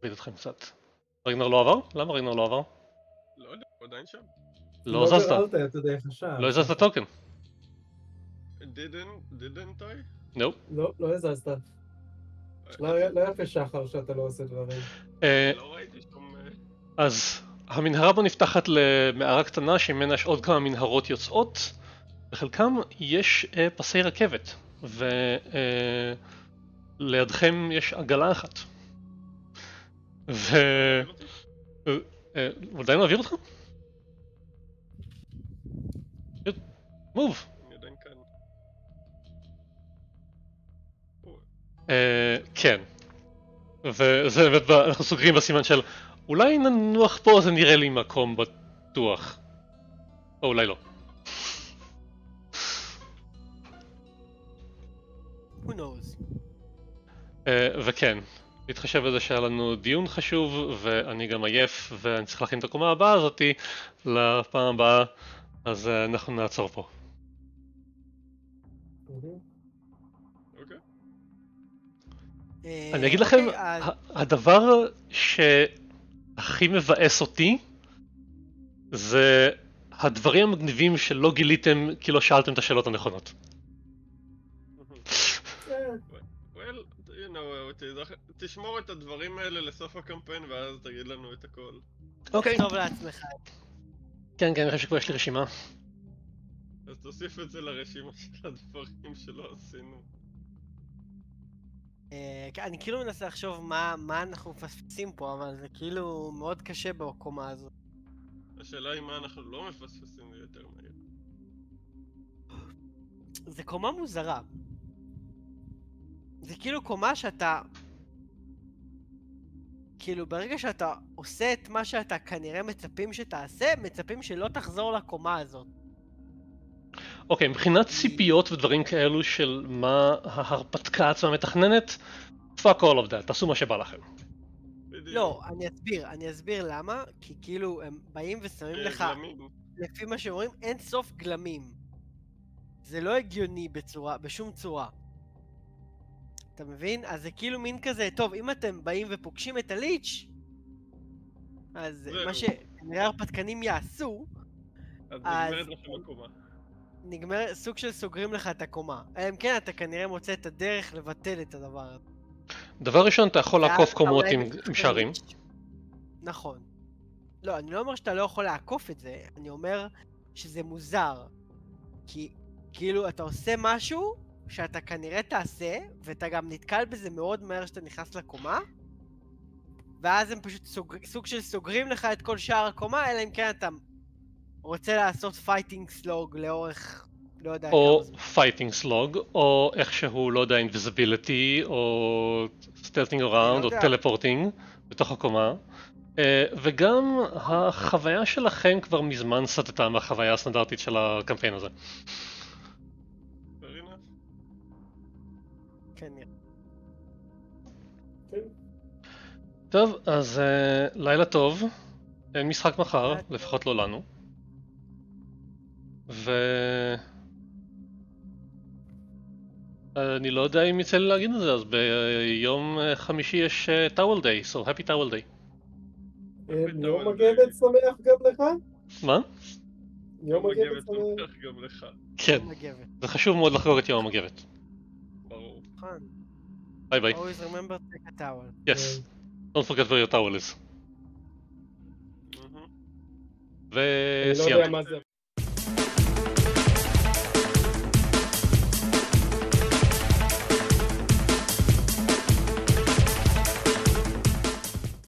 תביד אתכם קצת. רגנר לא עבר? למה רגנר לא עבר? לא יודע, הוא עדיין שם. לא זזת. לא הזזת הטוקן. didn't I? לא. לא הזזת. לא יפה שחר שאתה לא עושה דברים. לא ראיתי שום... אז המנהרה בו נפתחת למערה קטנה שממנה יש עוד כמה מנהרות יוצאות. בחלקם יש פסי רכבת. ולידכם יש עגלה אחת. ו... הוא עדיין מעביר אותך? מוב! כן. וזה באמת, אנחנו סוגרים בסימן של אולי ננוח פה, זה נראה לי מקום בטוח. או אולי לא. וכן, להתחשב בזה שהיה לנו דיון חשוב, ואני גם עייף, ואני צריך להכין את הקומה הבאה הזאתי לפעם הבאה, אז אנחנו נעצור פה. אני אגיד לכם, הדבר שהכי מבאס אותי, זה הדברים המגניבים שלא גיליתם כי לא שאלתם את השאלות הנכונות. תשמור את הדברים האלה לסוף הקמפיין ואז תגיד לנו את הכל. אוקיי. טוב לעצמך. כן, כן, אני חושב שכבר יש לי רשימה. אז תוסיף את זה לרשימה של הדברים שלא עשינו. אני כאילו מנסה לחשוב מה אנחנו מפספסים פה, אבל זה כאילו מאוד קשה בקומה הזאת. השאלה היא מה אנחנו לא מפספסים יותר מהר. זה קומה מוזרה. זה כאילו קומה שאתה... כאילו ברגע שאתה עושה את מה שאתה כנראה מצפים שתעשה, מצפים שלא תחזור לקומה הזאת. אוקיי, מבחינת ציפיות ודברים כאלו של מה ההרפתקה עצמה מתכננת, fuck all of that, תעשו מה שבא לכם. לא, אני אסביר, אני אסביר למה, כי כאילו הם באים ושמים לך, לפי מה שאומרים, אין סוף גלמים. זה לא הגיוני בצורה, בשום צורה. אתה מבין? אז זה כאילו מין כזה, טוב, אם אתם באים ופוגשים את הליץ' אז מה שכנראה הרפתקנים יעשו אז נגמרת לכם הקומה. נגמר סוג של סוגרים לך את הקומה. אם כן, אתה כנראה מוצא את הדרך לבטל את הדבר הזה. דבר ראשון, אתה יכול לעקוף קומות עם שערים. נכון. לא, אני לא אומר שאתה לא יכול לעקוף את זה, אני אומר שזה מוזר. כי כאילו אתה עושה משהו שאתה כנראה תעשה, ואתה גם נתקל בזה מאוד מהר שאתה נכנס לקומה, ואז הם פשוט סוג, סוג של סוגרים לך את כל שאר הקומה, אלא אם כן אתה רוצה לעשות פייטינג סלוג לאורך, לא יודע... או פייטינג סלוג, או איכשהו, לא יודע, אינביזיביליטי, או סטלטינג אראונד, או טלפורטינג, בתוך הקומה. וגם החוויה שלכם כבר מזמן סטתה מהחוויה הסטנדרטית של הקמפיין הזה. טוב, אז לילה טוב, אין משחק מחר, לפחות לא לנו. ו... אני לא יודע אם יצא לי להגיד את זה, אז ביום חמישי יש טאוול דיי, so happy טאוול דיי. יום הגבת שמח גם לך? מה? יום הגבת שמח גם לך. כן, זה חשוב מאוד לחגוג את יום הגבת. ברור. ביי ביי. always remember to take a towel. Yes. Don't forget where your towel is. וסיימתי.